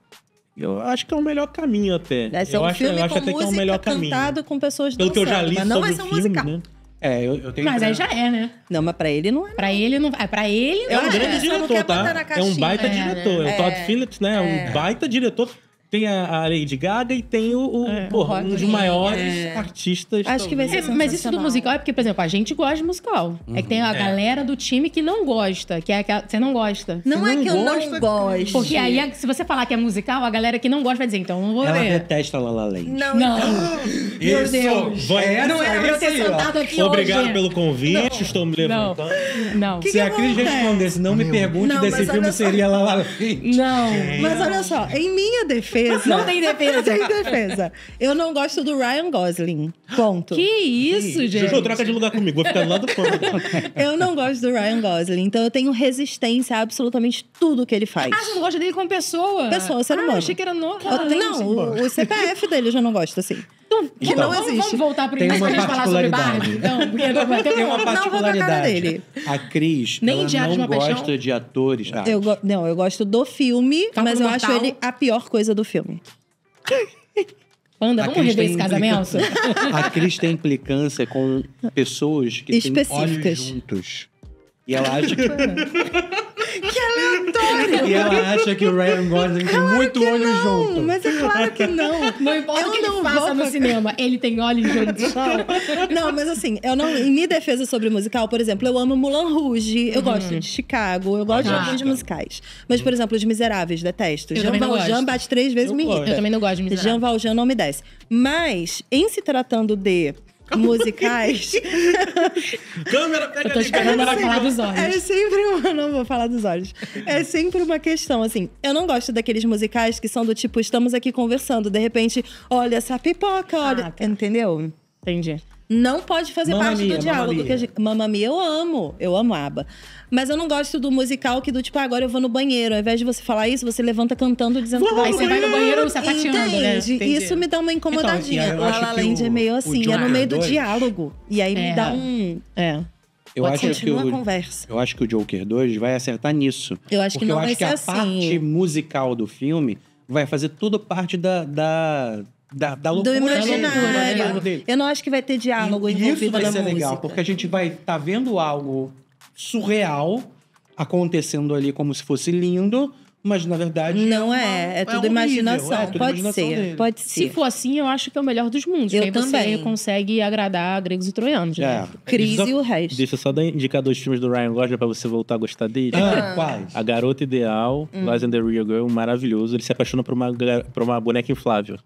Eu acho que é o melhor caminho até. Vai ser um eu filme acho, eu com acho música, até que é o melhor caminho. Cantado com pessoas dançando. Pelo que eu já li mas não sobre vai ser um filme, musical. Né? É, eu, eu tenho mas pra... aí já é, né? Não, mas pra ele não é. Pra não. ele não é. Pra ele não é. É um grande é. diretor, tá? É um baita é. diretor. É o Todd Phillips, né? É um baita diretor. Tem a Lady Gaga e tem o, o, é, porra, o um dos maiores é. artistas. Acho que vai ser é, mas isso do musical é porque, por exemplo, a gente gosta de musical. Uhum. É que tem a é. galera do time que não gosta, que é que você não gosta. Não, não é que eu não gosto. Porque aí, se você falar que é musical, a galera que não gosta vai dizer, então não vou Ela ver. Ela detesta a La La Land. Não. não. não. Meu isso. Deus. É, não era pra ter sentado aqui Obrigado hoje. pelo convite, não. estou me levantando. Não. não. Se que a Cris respondesse, não me pergunte desse filme seria La La Land. Não. Mas olha só, em minha defesa, Não tem defesa. Não tem defesa. Eu não gosto do Ryan Gosling. Ponto. Que isso, gente. Jojo, troca de lugar comigo. Vou ficar lá do fundo. Eu não gosto do Ryan Gosling. Então eu tenho resistência a absolutamente tudo que ele faz. Ah, você não gosta dele como pessoa? Pessoa, você não gosta. Ah, achei que era no... eu tenho, Não, o, o C P F dele eu já não gosto, assim. Então, que então, não vamos, existe. Vamos voltar para isso pra gente falar sobre Barbie? Então, porque tem uma particularidade. Dele. A Cris, Nem ela Diário não gosta paixão? de atores. Ah. Eu go... Não, eu gosto do filme, Calma mas eu mortal. acho ele a pior coisa do filme. Panda, vamos rever esse implica... casamento? A Cris tem implicância com pessoas que têm olhos juntos. E ela acha que... Que aleatório! E ela acha que o Ryan Gosling claro tem muito olho não, junto. Mas é claro que não. Não importa eu o que não ele faça vou... no cinema, ele tem olho junto. Não, não, mas assim, eu não, em minha defesa sobre musical, por exemplo, eu amo Moulin Rouge, eu uhum. gosto de Chicago, eu gosto ah, de alguns tá. musicais. Mas, por exemplo, Os Miseráveis, detesto. Eu Jean Valjean bate três vezes eu me irrita. Eu também não gosto de Miseráveis. Jean Valjean não me desce. Mas, em se tratando de... musicais. Câmera, pega eu tô esperando ela falar dos olhos. É sempre uma... Não vou falar dos olhos. É sempre uma questão, assim. Eu não gosto daqueles musicais que são do tipo, estamos aqui conversando, de repente, olha essa pipoca, olha... Ah, tá. Entendeu? Entendi. Não pode fazer Mamma parte Mia, do diálogo. Mamma Mia. Que... Mamma Mia, eu amo. Eu amo a ABBA. Mas eu não gosto do musical que do tipo, ah, agora eu vou no banheiro. Ao invés de você falar isso, você levanta cantando, dizendo que vai. Aí você vai no banheiro sapateando, Entende? né? Entendi. Isso me dá uma incomodadinha. Então, assim, La La Land é meio assim, é no meio do diálogo. E aí é. me dá um... É. Eu Pode acho que o, conversa. Eu acho que o Joker dois vai acertar nisso. Eu acho que não vai ser assim. Porque eu acho que a parte musical do filme vai fazer tudo parte da... da... Da, da loucura. Do imaginário. Dele. Eu não acho que vai ter diálogo envolvido na música. Isso vai ser legal, porque a gente vai estar vendo algo surreal acontecendo ali como se fosse lindo, mas na verdade... Não é, é tudo imaginação. Pode ser, pode ser. Se for assim, eu acho que é o melhor dos mundos. Eu também. Você consegue agradar gregos e troianos. É. Cris e o resto. Deixa eu só indicar dois filmes do Ryan Gosling pra você voltar a gostar dele. Ah, quais? A Garota Ideal, hum. Lies and the Real Girl, maravilhoso. Ele se apaixona por uma, por uma boneca inflável.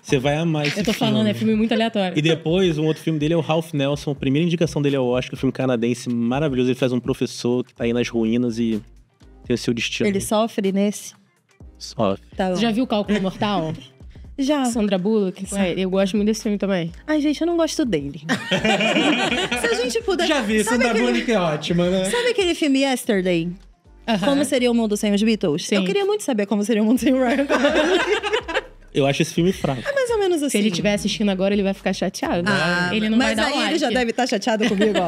Você vai amar esse filme. Eu tô filme. falando, é filme muito aleatório. E depois, um outro filme dele é o Ralph Nelson. A primeira indicação dele é o Oscar, um filme canadense maravilhoso. Ele faz um professor que tá aí nas ruínas e tem o seu destino. Ele sofre nesse? Sofre. Tá bom. Você já viu o Cálculo Mortal? Já. Sandra Bullock. Ué, eu gosto muito desse filme também. Ai, gente, eu não gosto dele. Se a gente puder... Já vi, Sandra aquele... Bullock é ótima, né? Sabe aquele filme Yesterday? Uhum. Como seria o mundo sem os Beatles? Sim. Eu queria muito saber como seria o mundo sem o Ryan. Eu acho esse filme fraco. É mais ou menos assim. Se ele estiver assistindo agora, ele vai ficar chateado. Ah, ele não vai dar like. Mas aí ele já deve estar tá chateado comigo, ó.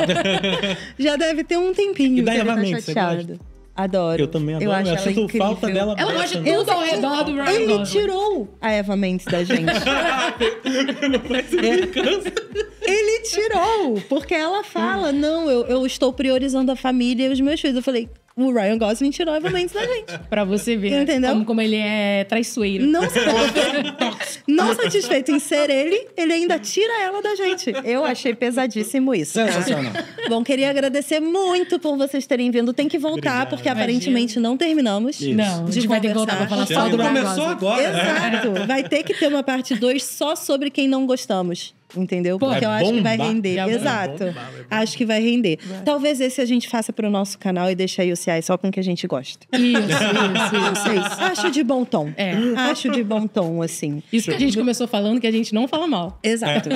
Já deve ter um tempinho e daí, que ele tá chateado. Adoro. Eu também adoro. Eu, acho eu sinto incrível. falta dela. Ela gosta de tudo ao redor do Ryan. Ele tirou a Eva Mendes da gente. Não faz é. Ele tirou. Porque ela fala, não, eu, eu estou priorizando a família e os meus filhos. Eu falei... O Ryan Gosling tirou a Eva Mendes da gente. Pra você ver. Entendeu? Como, como ele é traiçoeiro. Não satisfeito, não satisfeito em ser ele, ele ainda tira ela da gente. Eu achei pesadíssimo isso. Sensacional. Bom, queria agradecer muito por vocês terem vindo. Tem que voltar, Obrigado. porque Imagina. aparentemente não terminamos. Isso. Não, a gente de vai ter que voltar pra falar só do Ryan Gosling. Começou agora. Exato. Vai ter que ter uma parte dois só sobre quem não gostamos. entendeu? Porque eu acho que vai render. Exato. Acho que vai render. Talvez esse a gente faça pro nosso canal e deixe aí o U C I só com o que a gente gosta. Isso, isso, isso, isso. Acho de bom tom. É. Acho de bom tom, assim. Isso que a gente começou falando, que a gente não fala mal. Exato.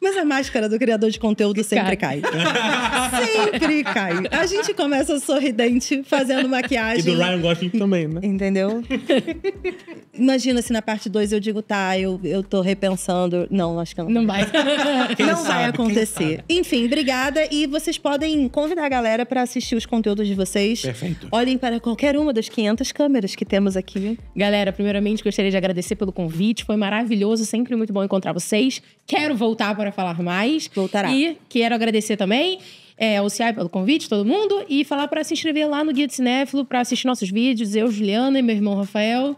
Mas a máscara do criador de conteúdo sempre cai. cai. Sempre cai. A gente começa sorridente, fazendo maquiagem. E do Ryan Gosling também, né? Entendeu? Imagina se na parte dois eu digo, tá, eu, eu tô repensando. Não, acho que não. Não vai. Quem não sabe, vai acontecer. Enfim, obrigada. E vocês podem convidar a galera pra assistir os conteúdos de vocês. Perfeito. Olhem para qualquer uma das quinhentas câmeras que temos aqui. Galera, primeiramente, gostaria de agradecer pelo convite. Foi maravilhoso, sempre muito bom encontrar vocês. Quero voltar para Para falar mais. Voltará. E quero agradecer também é, ao U C I pelo convite, todo mundo. E falar para se inscrever lá no Guia do Cinéfilo, para assistir nossos vídeos. Eu, Juliana e meu irmão Rafael.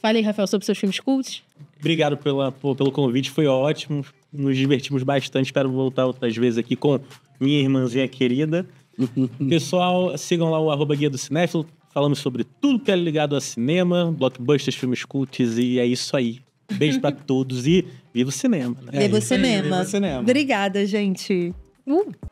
Falei, Rafael, sobre seus filmes cultos. Obrigado pela, pô, pelo convite, foi ótimo. Nos divertimos bastante. Espero voltar outras vezes aqui com minha irmãzinha querida. Pessoal, sigam lá o arroba Guia do Cinéfilo. Falamos sobre tudo que é ligado a cinema, blockbusters, filmes cultos. E é isso aí. Beijo pra todos e viva o cinema. Né? Viva o cinema. Viva o cinema. Obrigada, gente. Uh.